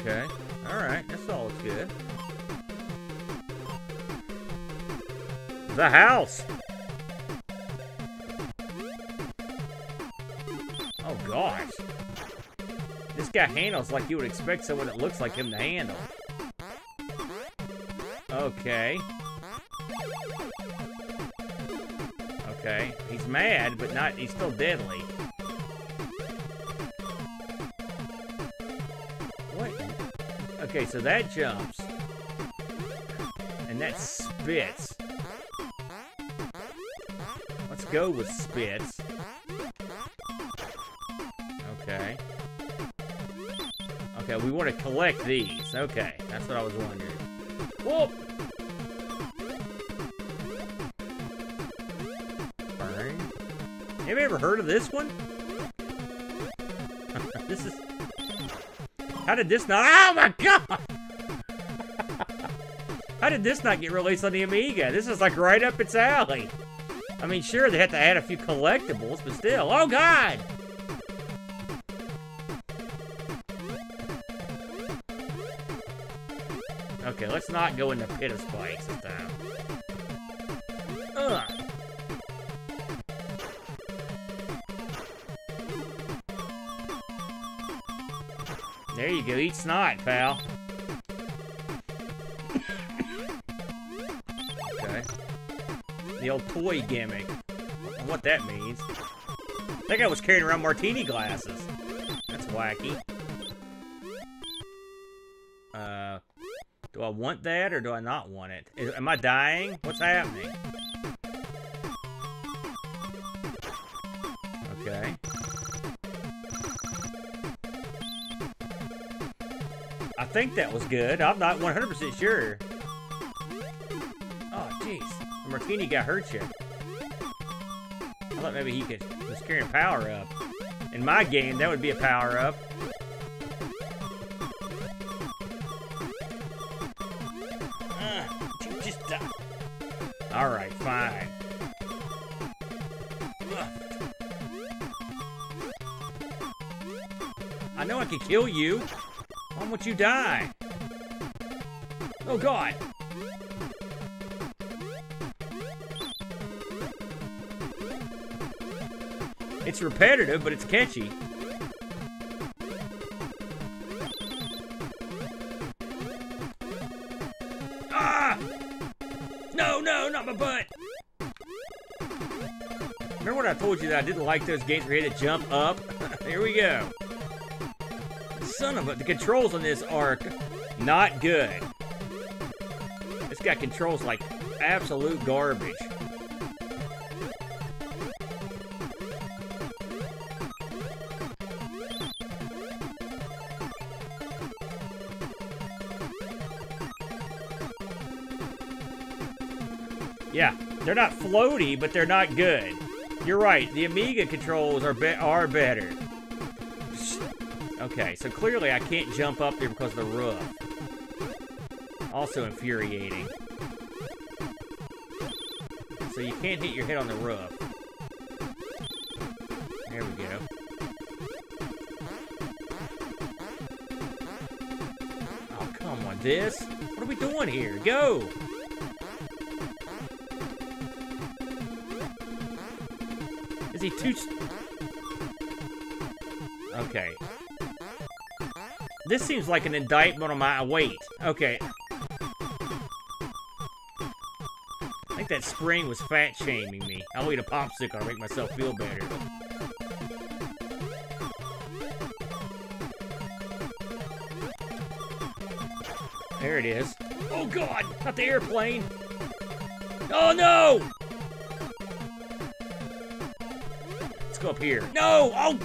Okay. Alright, that's all good. The house! Oh gosh. This guy handles like you would expect someone that looks like him to handle. Okay. Okay. He's mad, but not, he's still deadly. What? Okay, so that jumps. And that spits. Go with spits. Okay. Okay, we want to collect these. Okay, that's what I was wondering. Whoop! Burn. Have you ever heard of this one? This is... How did this not... Oh my God! How did this not get released on the Amiga? This is like right up its alley. I mean, sure, they had to add a few collectibles, but still. Oh, God! Okay, let's not go in the pit of spikes this time. Ugh! There you go, eat snot, pal. Okay. The old toy gimmick. I don't know what that means. That guy was carrying around martini glasses. That's wacky. Uh, do I want that or do I not want it? Is, am I dying? What's happening? Okay. I think that was good. I'm not one hundred percent sure. Oh, jeez. The martini guy hurt you. I thought maybe he could was carrying a power-up. In my game, that would be a power-up. Alright, fine. Ugh. I know I can kill you. Why won't you die? Oh god! It's repetitive, but it's catchy. I told you that I didn't like those games where you had to jump up. Here we go. Son of a... The controls on this are not good. This guy controls like absolute garbage. Yeah, they're not floaty, but they're not good. You're right, the Amiga controls are, be are better. Okay, so clearly I can't jump up there because of the roof. Also infuriating. So you can't hit your head on the roof. There we go. Oh, come on, this? What are we doing here? Go! Is he too st okay. This seems like an indictment on my weight. Okay. I think that spring was fat shaming me. I'll eat a popsicle to make myself feel better. There it is. Oh god! Not the airplane! Oh no! Up here. No! Oh!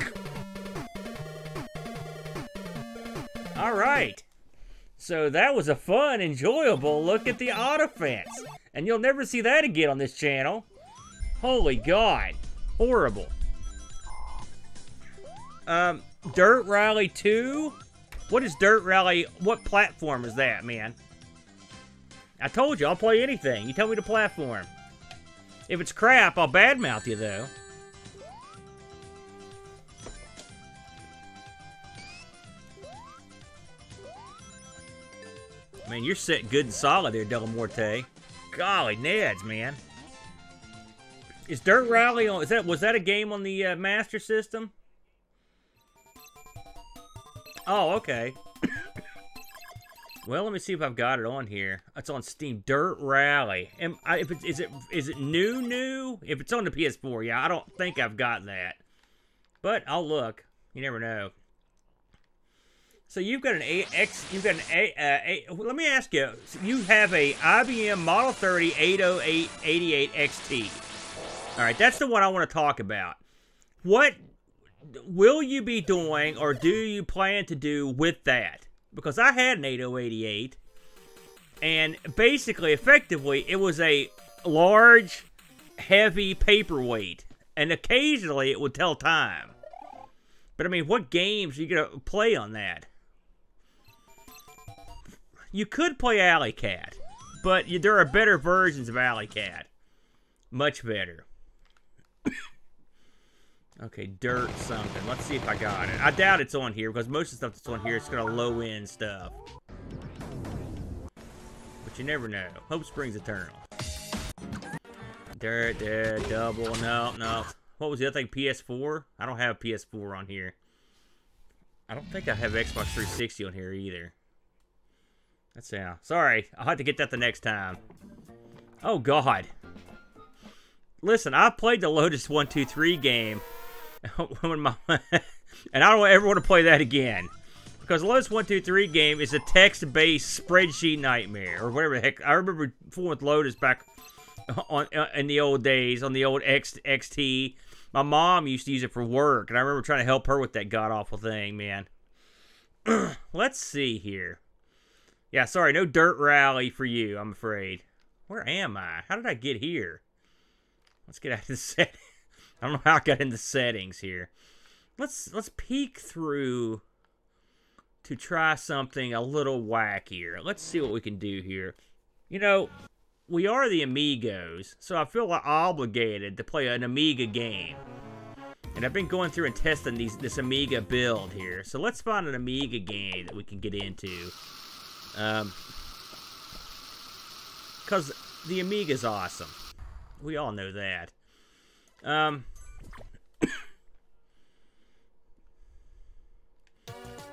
Alright. So that was a fun, enjoyable look at the Autofence. And you'll never see that again on this channel. Holy god. Horrible. Um, Dirt Rally two? What is Dirt Rally? What platform is that, man? I told you, I'll play anything. You tell me the platform. If it's crap, I'll badmouth you, though. Man, you're set good and solid there, Del Morte. Golly, Neds, man. Is Dirt Rally on? Is that was that a game on the uh, Master System? Oh, okay. Well, let me see if I've got it on here. It's on Steam. Dirt Rally. Am I, if it, is it is it new new? If it's on the P S four, yeah, I don't think I've got that. But I'll look. You never know. So you've got an A X, you've got an A, uh, A let me ask you, you have a I B M Model thirty eight oh eight eighty-eight X T. All right, that's the one I want to talk about. What will you be doing or do you plan to do with that? Because I had an eighty oh eighty-eight, and basically, effectively, it was a large, heavy paperweight, and occasionally it would tell time. But I mean, what games are you going to play on that? You could play Alley Cat, but you, there are better versions of Alley Cat. Much better. Okay, Dirt something. Let's see if I got it. I doubt it's on here, because most of the stuff that's on here is kind of low-end stuff. But you never know. Hope springs eternal. Dirt, Dirt, Double, no, no. What was the other thing? P S four? I don't have P S four on here. I don't think I have Xbox three sixty on here either. That's yeah. Sorry, I'll have to get that the next time. Oh God. Listen, I played the Lotus one two three game when my and I don't ever want to play that again. Because the Lotus one two three game is a text-based spreadsheet nightmare, or whatever the heck. I remember fooling with Lotus back on uh, in the old days, on the old X T. My mom used to use it for work, and I remember trying to help her with that god-awful thing, man. Let's see here. Yeah, sorry, no dirt rally for you, I'm afraid. Where am I? How did I get here? Let's get out of the set. I don't know how I got into settings here. Let's, let's peek through... to try something a little wackier. Let's see what we can do here. You know, we are the Amigos, so I feel obligated to play an Amiga game. And I've been going through and testing these this Amiga build here. So let's find an Amiga game that we can get into. Um, because the Amiga's awesome. We all know that. Um...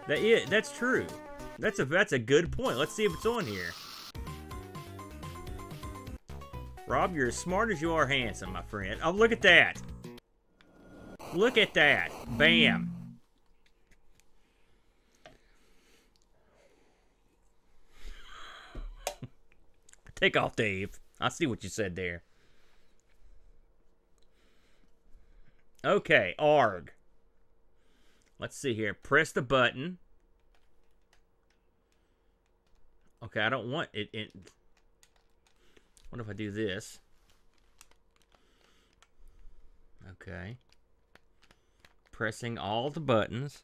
That is, that's true. That's a that's a good point. Let's see if it's on here. Rob, you're as smart as you are handsome, my friend. Oh, look at that. Look at that. Bam. Take off, Dave. I see what you said there. Okay, arg. Let's see here. Press the button. Okay, I don't want it. it. What if I do this? Okay. Pressing all the buttons.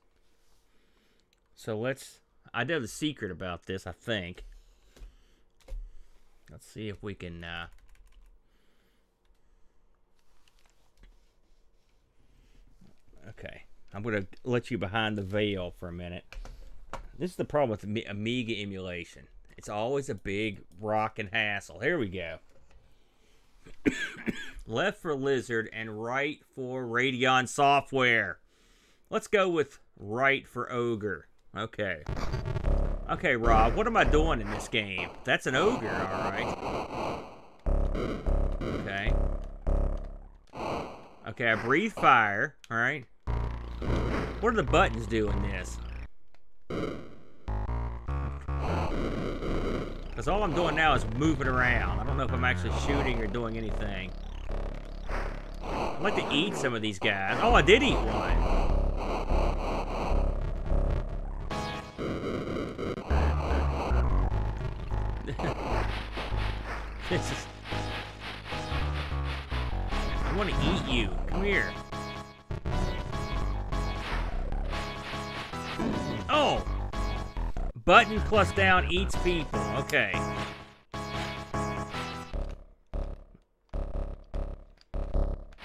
So let's... I know the secret about this, I think. Let's see if we can... Uh, okay. I'm going to let you behind the veil for a minute. This is the problem with Amiga emulation. It's always a big rockin' hassle. Here we go. Left for Lizard and right for Radeon Software. Let's go with right for Ogre. Okay. Okay, Rob, what am I doing in this game? That's an Ogre, alright. Okay. Okay, I breathe fire, alright. What are the buttons doing this? Because all I'm doing now is moving around. I don't know if I'm actually shooting or doing anything. I'd like to eat some of these guys. Oh, I did eat one. This is... I want to eat you. Come here. Oh! Button plus down eats people. Okay.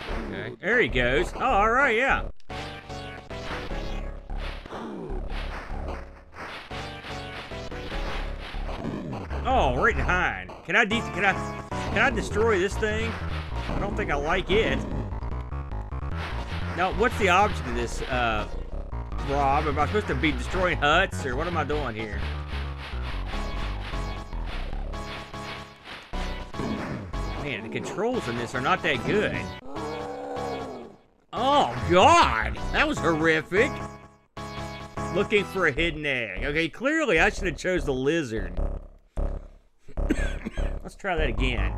Okay. There he goes. Oh, alright, yeah. Oh, right behind. Can I de- can I can I destroy this thing? I don't think I like it. Now, what's the object of this uh Rob, am I supposed to be destroying huts, or what am I doing here? Man, the controls in this are not that good. Oh, God! That was horrific! Looking for a hidden egg. Okay, clearly I should have chose the lizard. Let's try that again.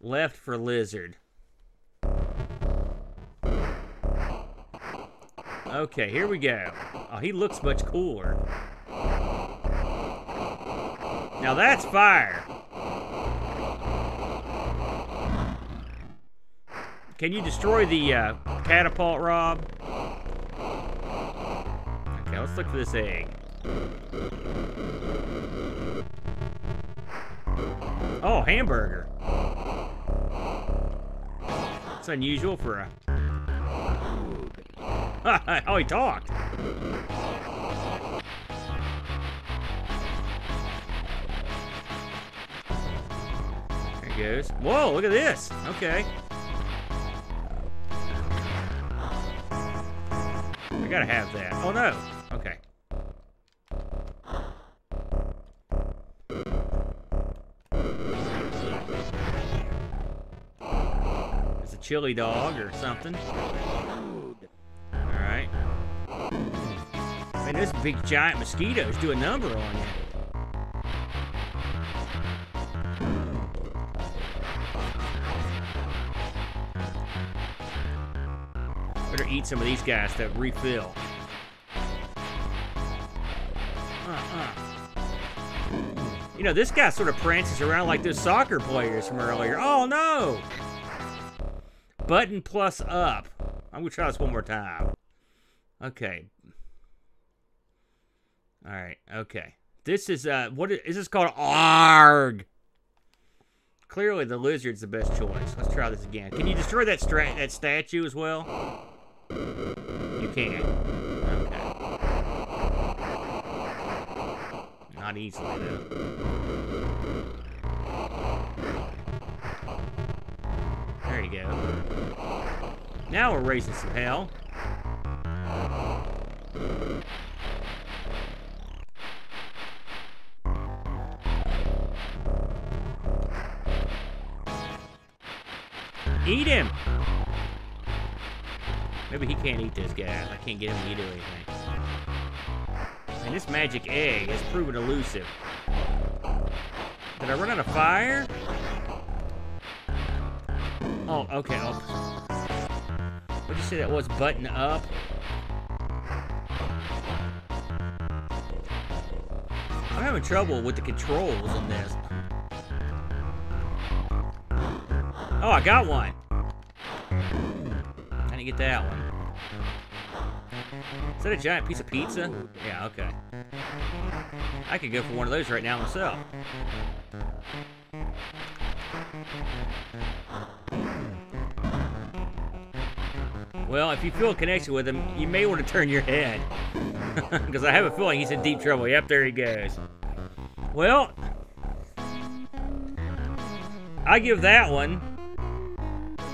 Left for lizard. Okay, here we go. Oh, he looks much cooler. Now that's fire. Can you destroy the uh, catapult, Rob? Okay, let's look for this egg. Oh, hamburger. It's unusual for a... Oh, he talked. There he goes. Whoa, look at this. Okay. I gotta have that. Oh, no. a chili dog or something. Alright. Man, this big giant mosquitoes do a number on you. Better eat some of these guys to refill. You know, this guy sort of prances around like those soccer players from earlier. Oh, no! Button plus up. I'm gonna try this one more time. Okay. All right, okay. This is, uh, what is, is this called? Arg! Clearly the lizard's the best choice. Let's try this again. Can you destroy that stra that statue as well? You can. Okay. Not easily, though. There you go. Now we're raising some hell. Eat him! Maybe he can't eat this guy. I can't get him to eat or anything. And this magic egg has proven elusive. Did I run out of fire? Oh, okay. What did you say that was? Button up? I'm having trouble with the controls on this. Oh, I got one. I didn't get that one. Is that a giant piece of pizza? Yeah, okay. I could go for one of those right now myself. Well, if you feel a connection with him, you may want to turn your head. Because I have a feeling he's in deep trouble. Yep, there he goes. Well, I give that one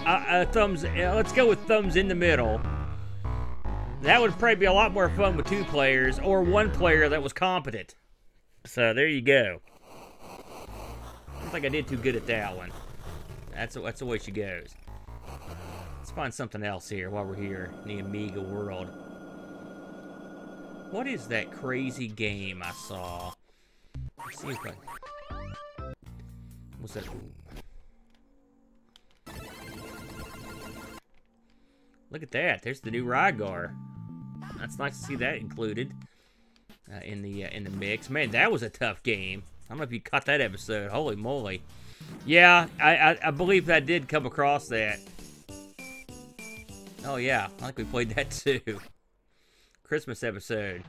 a, a thumbs, let's go with thumbs in the middle. That would probably be a lot more fun with two players or one player that was competent. So there you go. I don't think I did too good at that one. That's, that's the way she goes. Let's find something else here while we're here in the Amiga world. What is that crazy game I saw? Let's see if I... What's that? Look at that. There's the new Rygar. That's nice to see that included uh, in the uh, in the mix. Man, that was a tough game. I don't know if you caught that episode. Holy moly! Yeah, I I, I believe I did come across that. Oh yeah, I think we played that too. Christmas episode.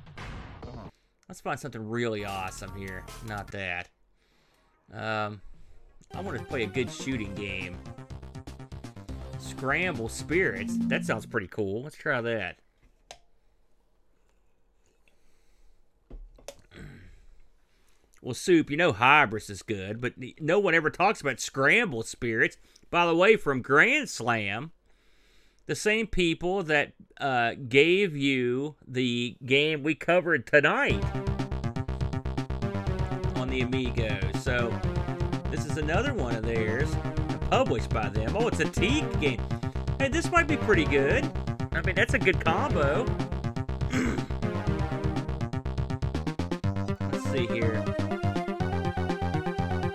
Let's find something really awesome here. Not that. Um, I want to play a good shooting game. Scramble Spirits. That sounds pretty cool. Let's try that. Well, Soup, you know Hybris is good, but no one ever talks about Scramble Spirits. By the way, from Grand Slam, the same people that uh, gave you the game we covered tonight on the Amigo. So, this is another one of theirs. Published by them. Oh, it's a teak game. Hey, this might be pretty good. I mean, that's a good combo. Let's see here.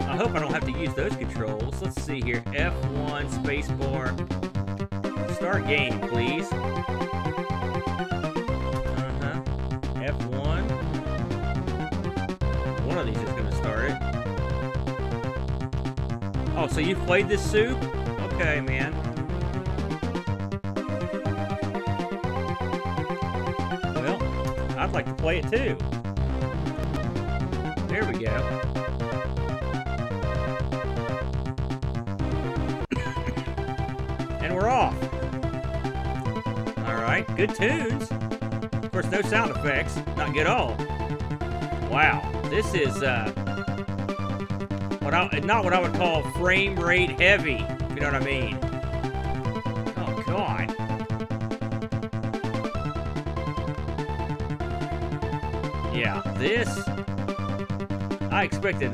I hope I don't have to use those controls. Let's see here. F one, spacebar. Start game, please. Uh-huh. F one. One of these is going to start it. Oh, so you played this, Soup? Okay, man. Well, I'd like to play it too. There we go. And we're off. Alright, good tunes. Of course, no sound effects. Not good at all. Wow, this is, uh... What I, not what I would call frame rate heavy, if you know what I mean. Oh, God. Yeah, this... I expected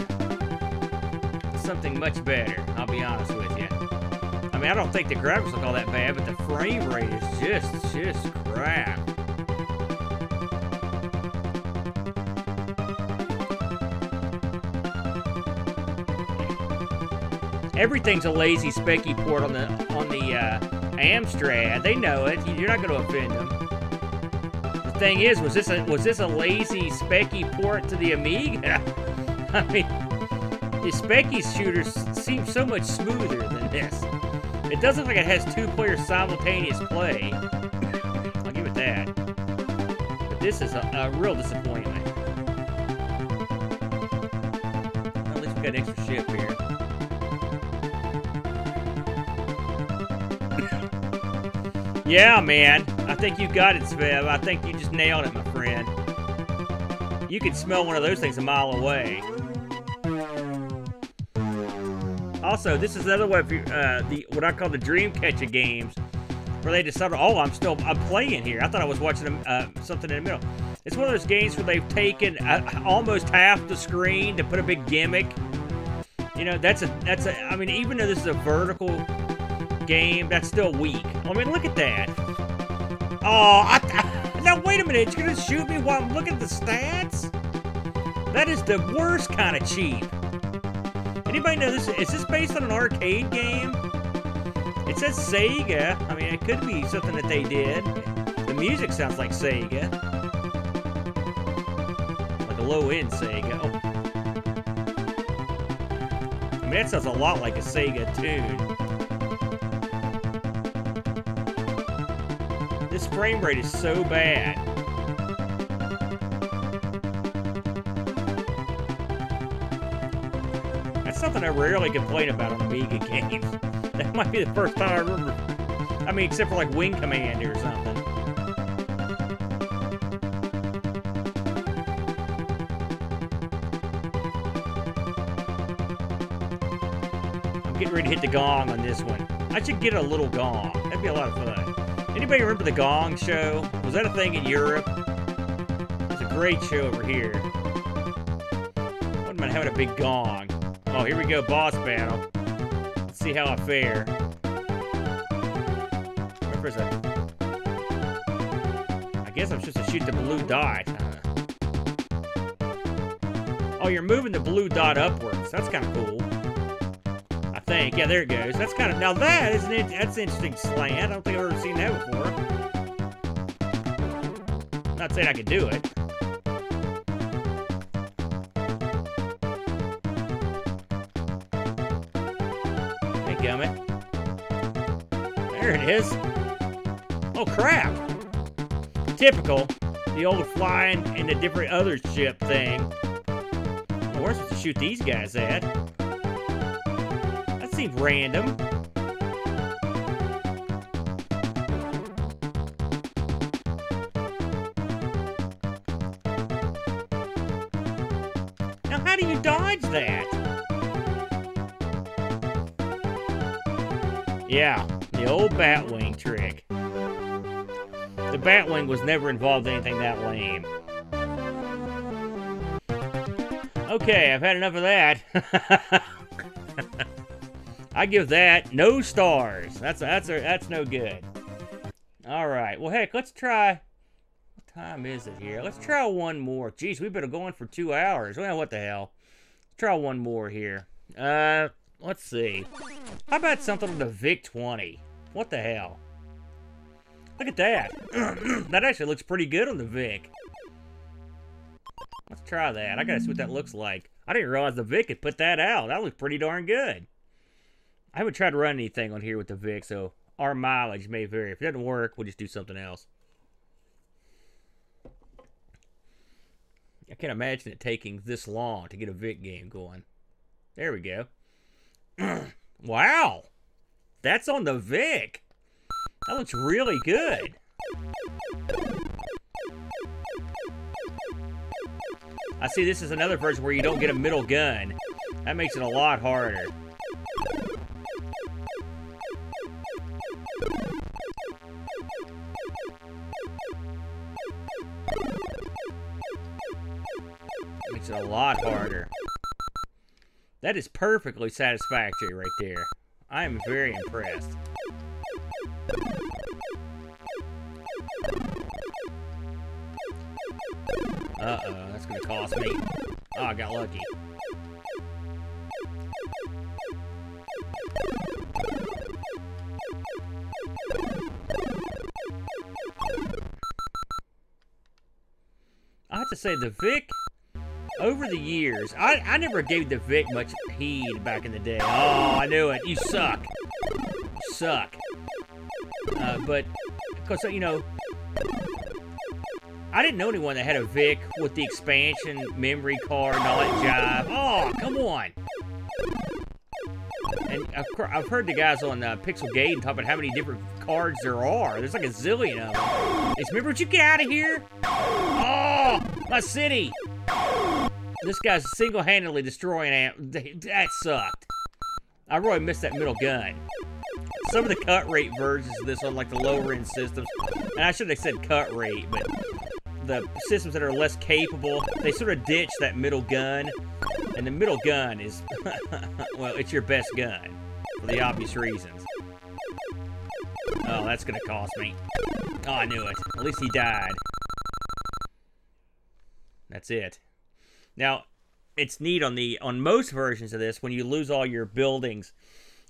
something much better, I'll be honest with you. I mean, I don't think the graphics look all that bad, but the frame rate is just, just crap. Everything's a lazy specky port on the on the uh, Amstrad. They know it. You're not going to offend them. The thing is, was this a was this a lazy specky port to the Amiga? I mean, the specky shooters seem so much smoother than this. It doesn't look like it has two players simultaneous play. I'll give it that. But this is a, a real disappointment. At least we got an extra ship here. Yeah, man. I think you got it, Svev. I think you just nailed it, my friend. You could smell one of those things a mile away. Also, this is another way of uh, the, what I call the Dreamcatcher games, where they decided, oh, I'm still I'm playing here. I thought I was watching uh, something in the middle. It's one of those games where they've taken uh, almost half the screen to put a big gimmick. You know, that's a, that's a, I mean, even though this is a vertical game, that's still weak. I mean, look at that. Oh, I, I, now wait a minute. You're gonna shoot me while I'm looking at the stats? That is the worst kind of cheap. Anybody know this? Is this based on an arcade game? It says Sega. I mean, it could be something that they did. The music sounds like Sega. Like a low-end Sega. Oh. I mean, that sounds a lot like a Sega tune. This frame rate is so bad. That's something I rarely complain about on Amiga games. That might be the first time I remember. I mean, except for like Wing Commander or something. I'm getting ready to hit the gong on this one. I should get a little gong. That'd be a lot of fun. Anybody remember the Gong Show? Was that a thing in Europe? It's a great show over here. What about having a big gong? Oh, here we go, boss battle. Let's see how I fare. Wait for a second. I guess I'm supposed to shoot the blue dot. Huh? Oh, you're moving the blue dot upwards. That's kind of cool. Think. Yeah, there it goes. That's kind of, now that is an, that's an interesting slant. I don't think I've ever seen that before. Not saying I could do it. Hey, gummit. There it is. Oh, crap. Typical. The old flying and the different other ship thing. Well, we're supposed to shoot these guys at. Seems random. Now, how do you dodge that? Yeah, the old Batwing trick. The Batwing was never involved in anything that lame. Okay, I've had enough of that. I give that no stars. That's that's that's no good. All right. Well, heck, let's try. What time is it here? Let's try one more. Jeez, we've been going for two hours. Well, what the hell? Let's try one more here. Uh, let's see. How about something on the Vic twenty? What the hell? Look at that. That actually looks pretty good on the Vic. Let's try that. I gotta see what that looks like. I didn't realize the Vic had put that out. That looks pretty darn good. I haven't tried to run anything on here with the Vic, so our mileage may vary. If it doesn't work, we'll just do something else. I can't imagine it taking this long to get a Vic game going. There we go. Wow! That's on the Vic! That looks really good! I see this is another version where you don't get a middle gun. That makes it a lot harder. Makes it a lot harder. That is perfectly satisfactory right there. I am very impressed. Uh-oh, that's gonna cost me. Oh, I got lucky. I have to say, the Vic, over the years, I, I never gave the Vic much heed back in the day. Oh, I knew it. You suck. You suck. Uh, but, because, you know, I didn't know anyone that had a Vic with the expansion memory card and all that jive. Oh, come on. And I've heard the guys on uh, Pixel Gaiden talk about how many different cards there are. There's like a zillion of them. It's, remember what you get out of here? Oh, my city. This guy's single-handedly destroying it. That sucked. I really missed that middle gun. Some of the cut rate versions of this on like the lower end systems, and I should have said cut rate, but the systems that are less capable, they sort of ditch that middle gun, and the middle gun is, well, it's your best gun, for the obvious reasons. Oh, that's gonna cost me. Oh, I knew it. At least he died. That's it. Now, it's neat on the, on most versions of this, when you lose all your buildings,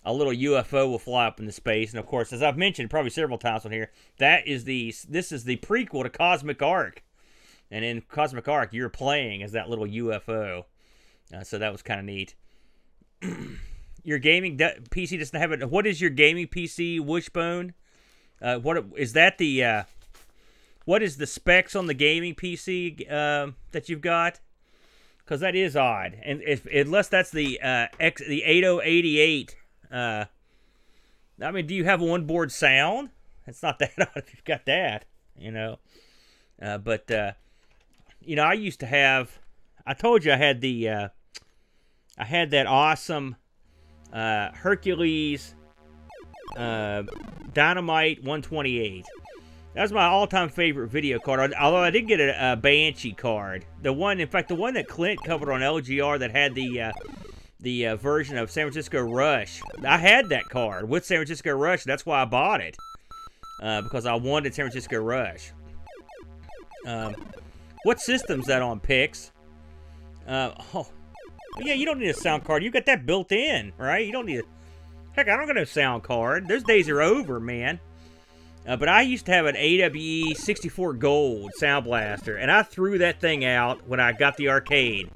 a little U F O will fly up into space, and of course, as I've mentioned probably several times on here, that is the, this is the prequel to Cosmic Arc. And in Cosmic Arc, you're playing as that little U F O. Uh, so that was kind of neat. Your gaming P C doesn't have it. What is your gaming P C, Wishbone? Uh, what is that the, uh, what is the specs on the gaming P C uh, that you've got? Because that is odd. And if, unless that's the, uh, X, the eighty oh eighty-eight, uh, I mean, do you have onboard sound? It's not that odd if you've got that, you know. Uh, but, uh, you know, I used to have, I told you I had the, uh, I had that awesome uh, Hercules uh, Dynamite one twenty-eight. That was my all-time favorite video card, although I did get a, a Banshee card. The one, in fact, the one that Clint covered on L G R that had the, uh, the uh, version of San Francisco Rush. I had that card with San Francisco Rush. That's why I bought it, uh, because I wanted San Francisco Rush. Um, what system's that on, Pix? Uh, oh, yeah, you don't need a sound card. You got that built in, right? You don't need a... Heck, I don't got no sound card. Those days are over, man. Uh, but I used to have an A W E sixty-four Gold Sound Blaster, and I threw that thing out when I got the arcade.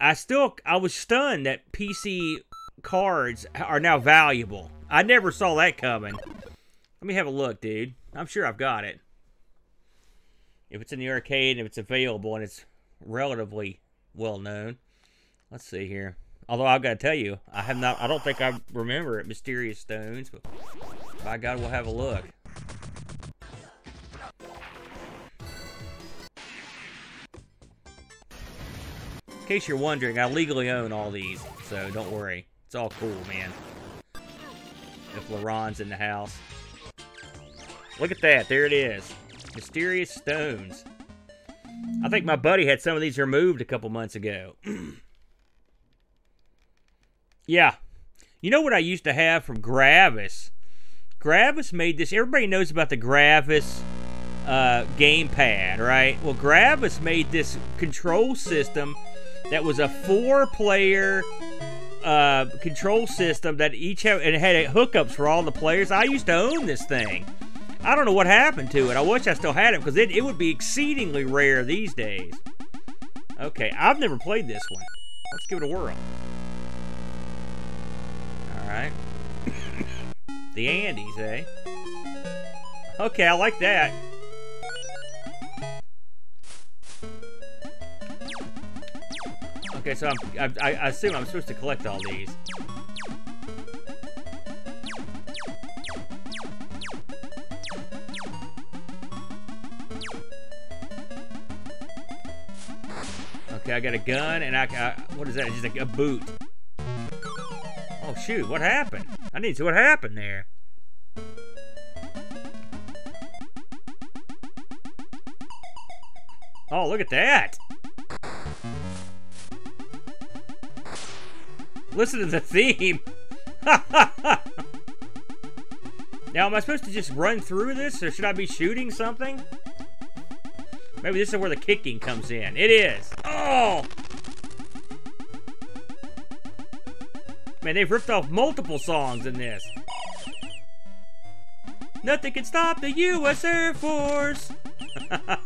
I still, I was stunned that P C cards are now valuable. I never saw that coming. Let me have a look, dude. I'm sure I've got it. If it's in the arcade, and if it's available, and it's relatively well known. Let's see here. Although I've got to tell you, I have not, I don't think I remember it, Mysterious Stones, but by God, we'll have a look. In case you're wondering, I legally own all these, so don't worry. It's all cool, man. If LaRon's in the house. Look at that. There it is. Mysterious Stones. I think my buddy had some of these removed a couple months ago. Yeah. You know what I used to have from Gravis? Gravis made this. Everybody knows about the Gravis uh, gamepad, right? Well, Gravis made this control system that was a four-player uh, control system that each had, and it had hookups for all the players. I used to own this thing. I don't know what happened to it. I wish I still had it because it, it would be exceedingly rare these days. Okay, I've never played this one. Let's give it a whirl. All right. The Andes, eh? Okay, I like that. Okay, so I'm, I, I assume I'm supposed to collect all these. Okay, I got a gun and I, I what is that? It's just a, a boot. Oh shoot! What happened? I need to see what happened there. Oh, look at that! Listen to the theme. Now, am I supposed to just run through this, or should I be shooting something? Maybe this is where the kicking comes in. It is. Oh! Man, they've ripped off multiple songs in this. Nothing can stop the U S Air Force! I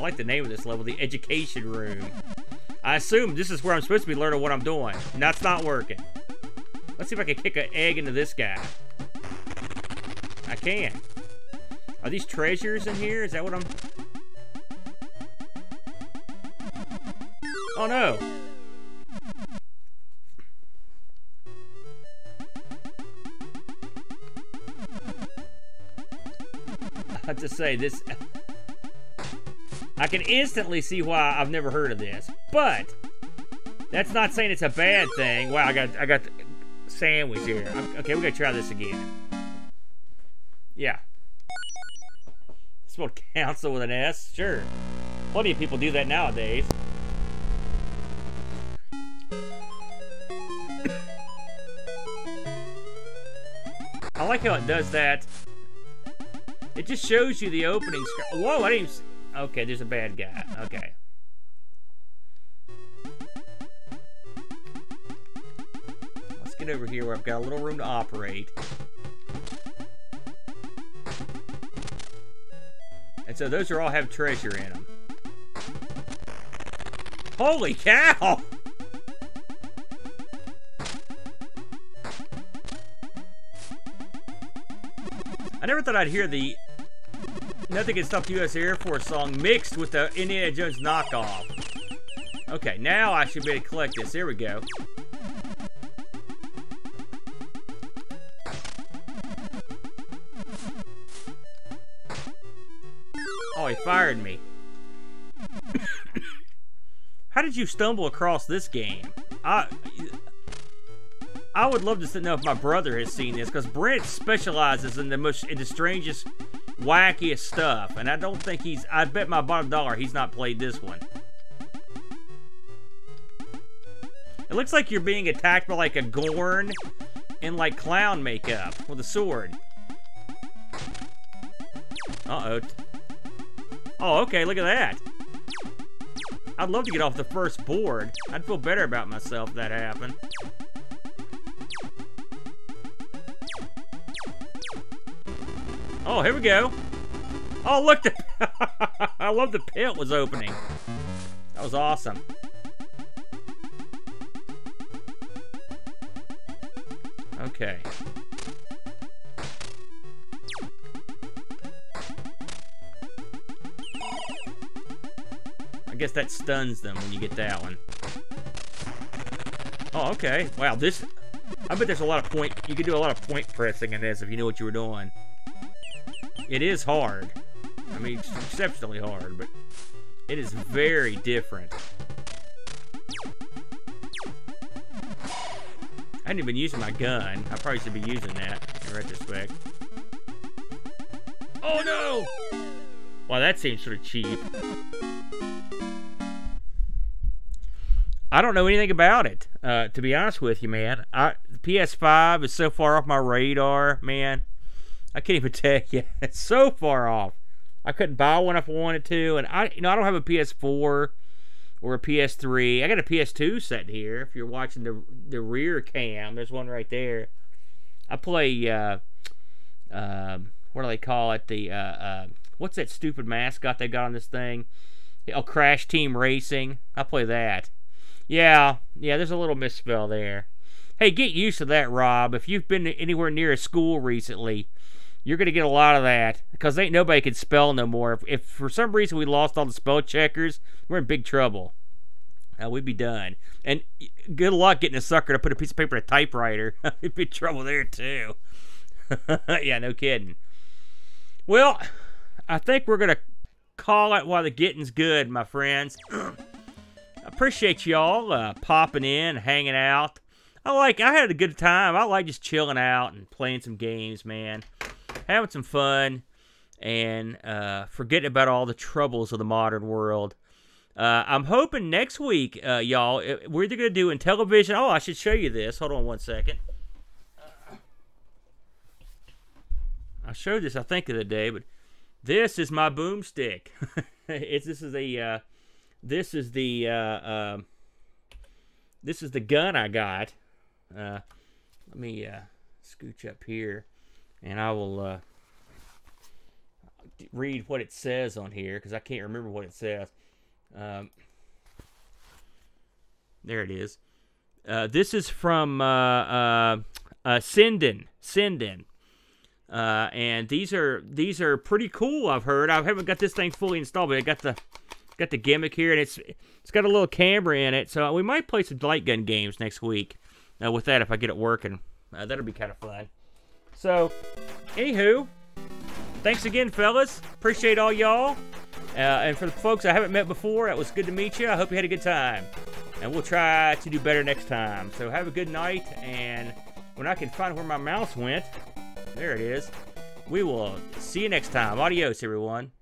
like the name of this level, the Education Room. I assume this is where I'm supposed to be learning what I'm doing. And that's not working. Let's see if I can kick an egg into this guy. I can. Are these treasures in here? Is that what I'm... Oh no! I have to say, this... I can instantly see why I've never heard of this, but that's not saying it's a bad thing. Wow, I got I got the sandwich here. Okay, we gotta try this again. Yeah. Spelled council with an S, sure. Plenty of people do that nowadays. I like how it does that. It just shows you the opening screen. Whoa, I didn't even see. Okay, there's a bad guy. Okay. Let's get over here where I've got a little room to operate. And so those are all have treasure in them. Holy cow! I never thought I'd hear the Nothing Can Stop the U S Air Force song mixed with the Indiana Jones knockoff. Okay, now I should be able to collect this. Here we go. Oh, he fired me. How did you stumble across this game? I, I would love to know if my brother has seen this, because Brent specializes in the most, in the strangest, wackiest stuff, and I don't think he's, I bet my bottom dollar he's not played this one. It looks like you're being attacked by like a Gorn in like clown makeup with a sword. Uh-oh. Oh, okay, look at that. I'd love to get off the first board. I'd feel better about myself if that happened. Oh, here we go. Oh, look, the I love the pit was opening. That was awesome. Okay. I guess that stuns them when you get that one. Oh, okay. Wow, this, I bet there's a lot of point, you could do a lot of point pressing in this if you knew what you were doing. It is hard. I mean, exceptionally hard, but it is very different. I hadn't even used my gun. I probably should be using that in retrospect. Oh no! Wow, that seems sort of cheap. I don't know anything about it, uh, to be honest with you, man. I, the P S five is so far off my radar, man. I can't even tell you. It's so far off. I couldn't buy one if I wanted to, and I, you know, I don't have a P S four or a P S three. I got a P S two sitting here. If you're watching the the rear cam, there's one right there. I play, uh, uh, what do they call it? The uh, uh, what's that stupid mascot they got on this thing? Oh, Crash Team Racing. I play that. Yeah, yeah. There's a little misspell there. Hey, get used to that, Rob. If you've been anywhere near a school recently, you're going to get a lot of that, because ain't nobody can spell no more. If, if for some reason we lost all the spell checkers, we're in big trouble. Uh, we'd be done. And good luck getting a sucker to put a piece of paper in a typewriter. We'd be in trouble there, too. Yeah, no kidding. Well, I think we're going to call it while the getting's good, my friends. Appreciate y'all uh, popping in, hanging out. I like, I had a good time. I like just chilling out and playing some games, man. Having some fun and uh, forgetting about all the troubles of the modern world. Uh, I'm hoping next week, uh, y'all, we're either going to do in television. Oh, I should show you this. Hold on one second. Uh, I showed this, I think, the other day, but this is my boomstick. it's this is the uh, this is the uh, uh, this is the gun I got. Uh, let me uh, scooch up here, and I will uh, read what it says on here because I can't remember what it says. Um, there it is. Uh, this is from uh, uh, uh, Sinden. Sinden. Uh, and these are these are pretty cool. I've heard. I haven't got this thing fully installed, but I got the got the gimmick here, and it's it's got a little camera in it. So we might play some light gun games next week. Uh, with that, if I get it working, uh, that'll be kind of fun. So, anywho, thanks again, fellas. Appreciate all y'all. Uh, and for the folks I haven't met before, it was good to meet you. I hope you had a good time. And we'll try to do better next time. So have a good night, and when I can find where my mouse went, there it is, we will see you next time. Adios, everyone.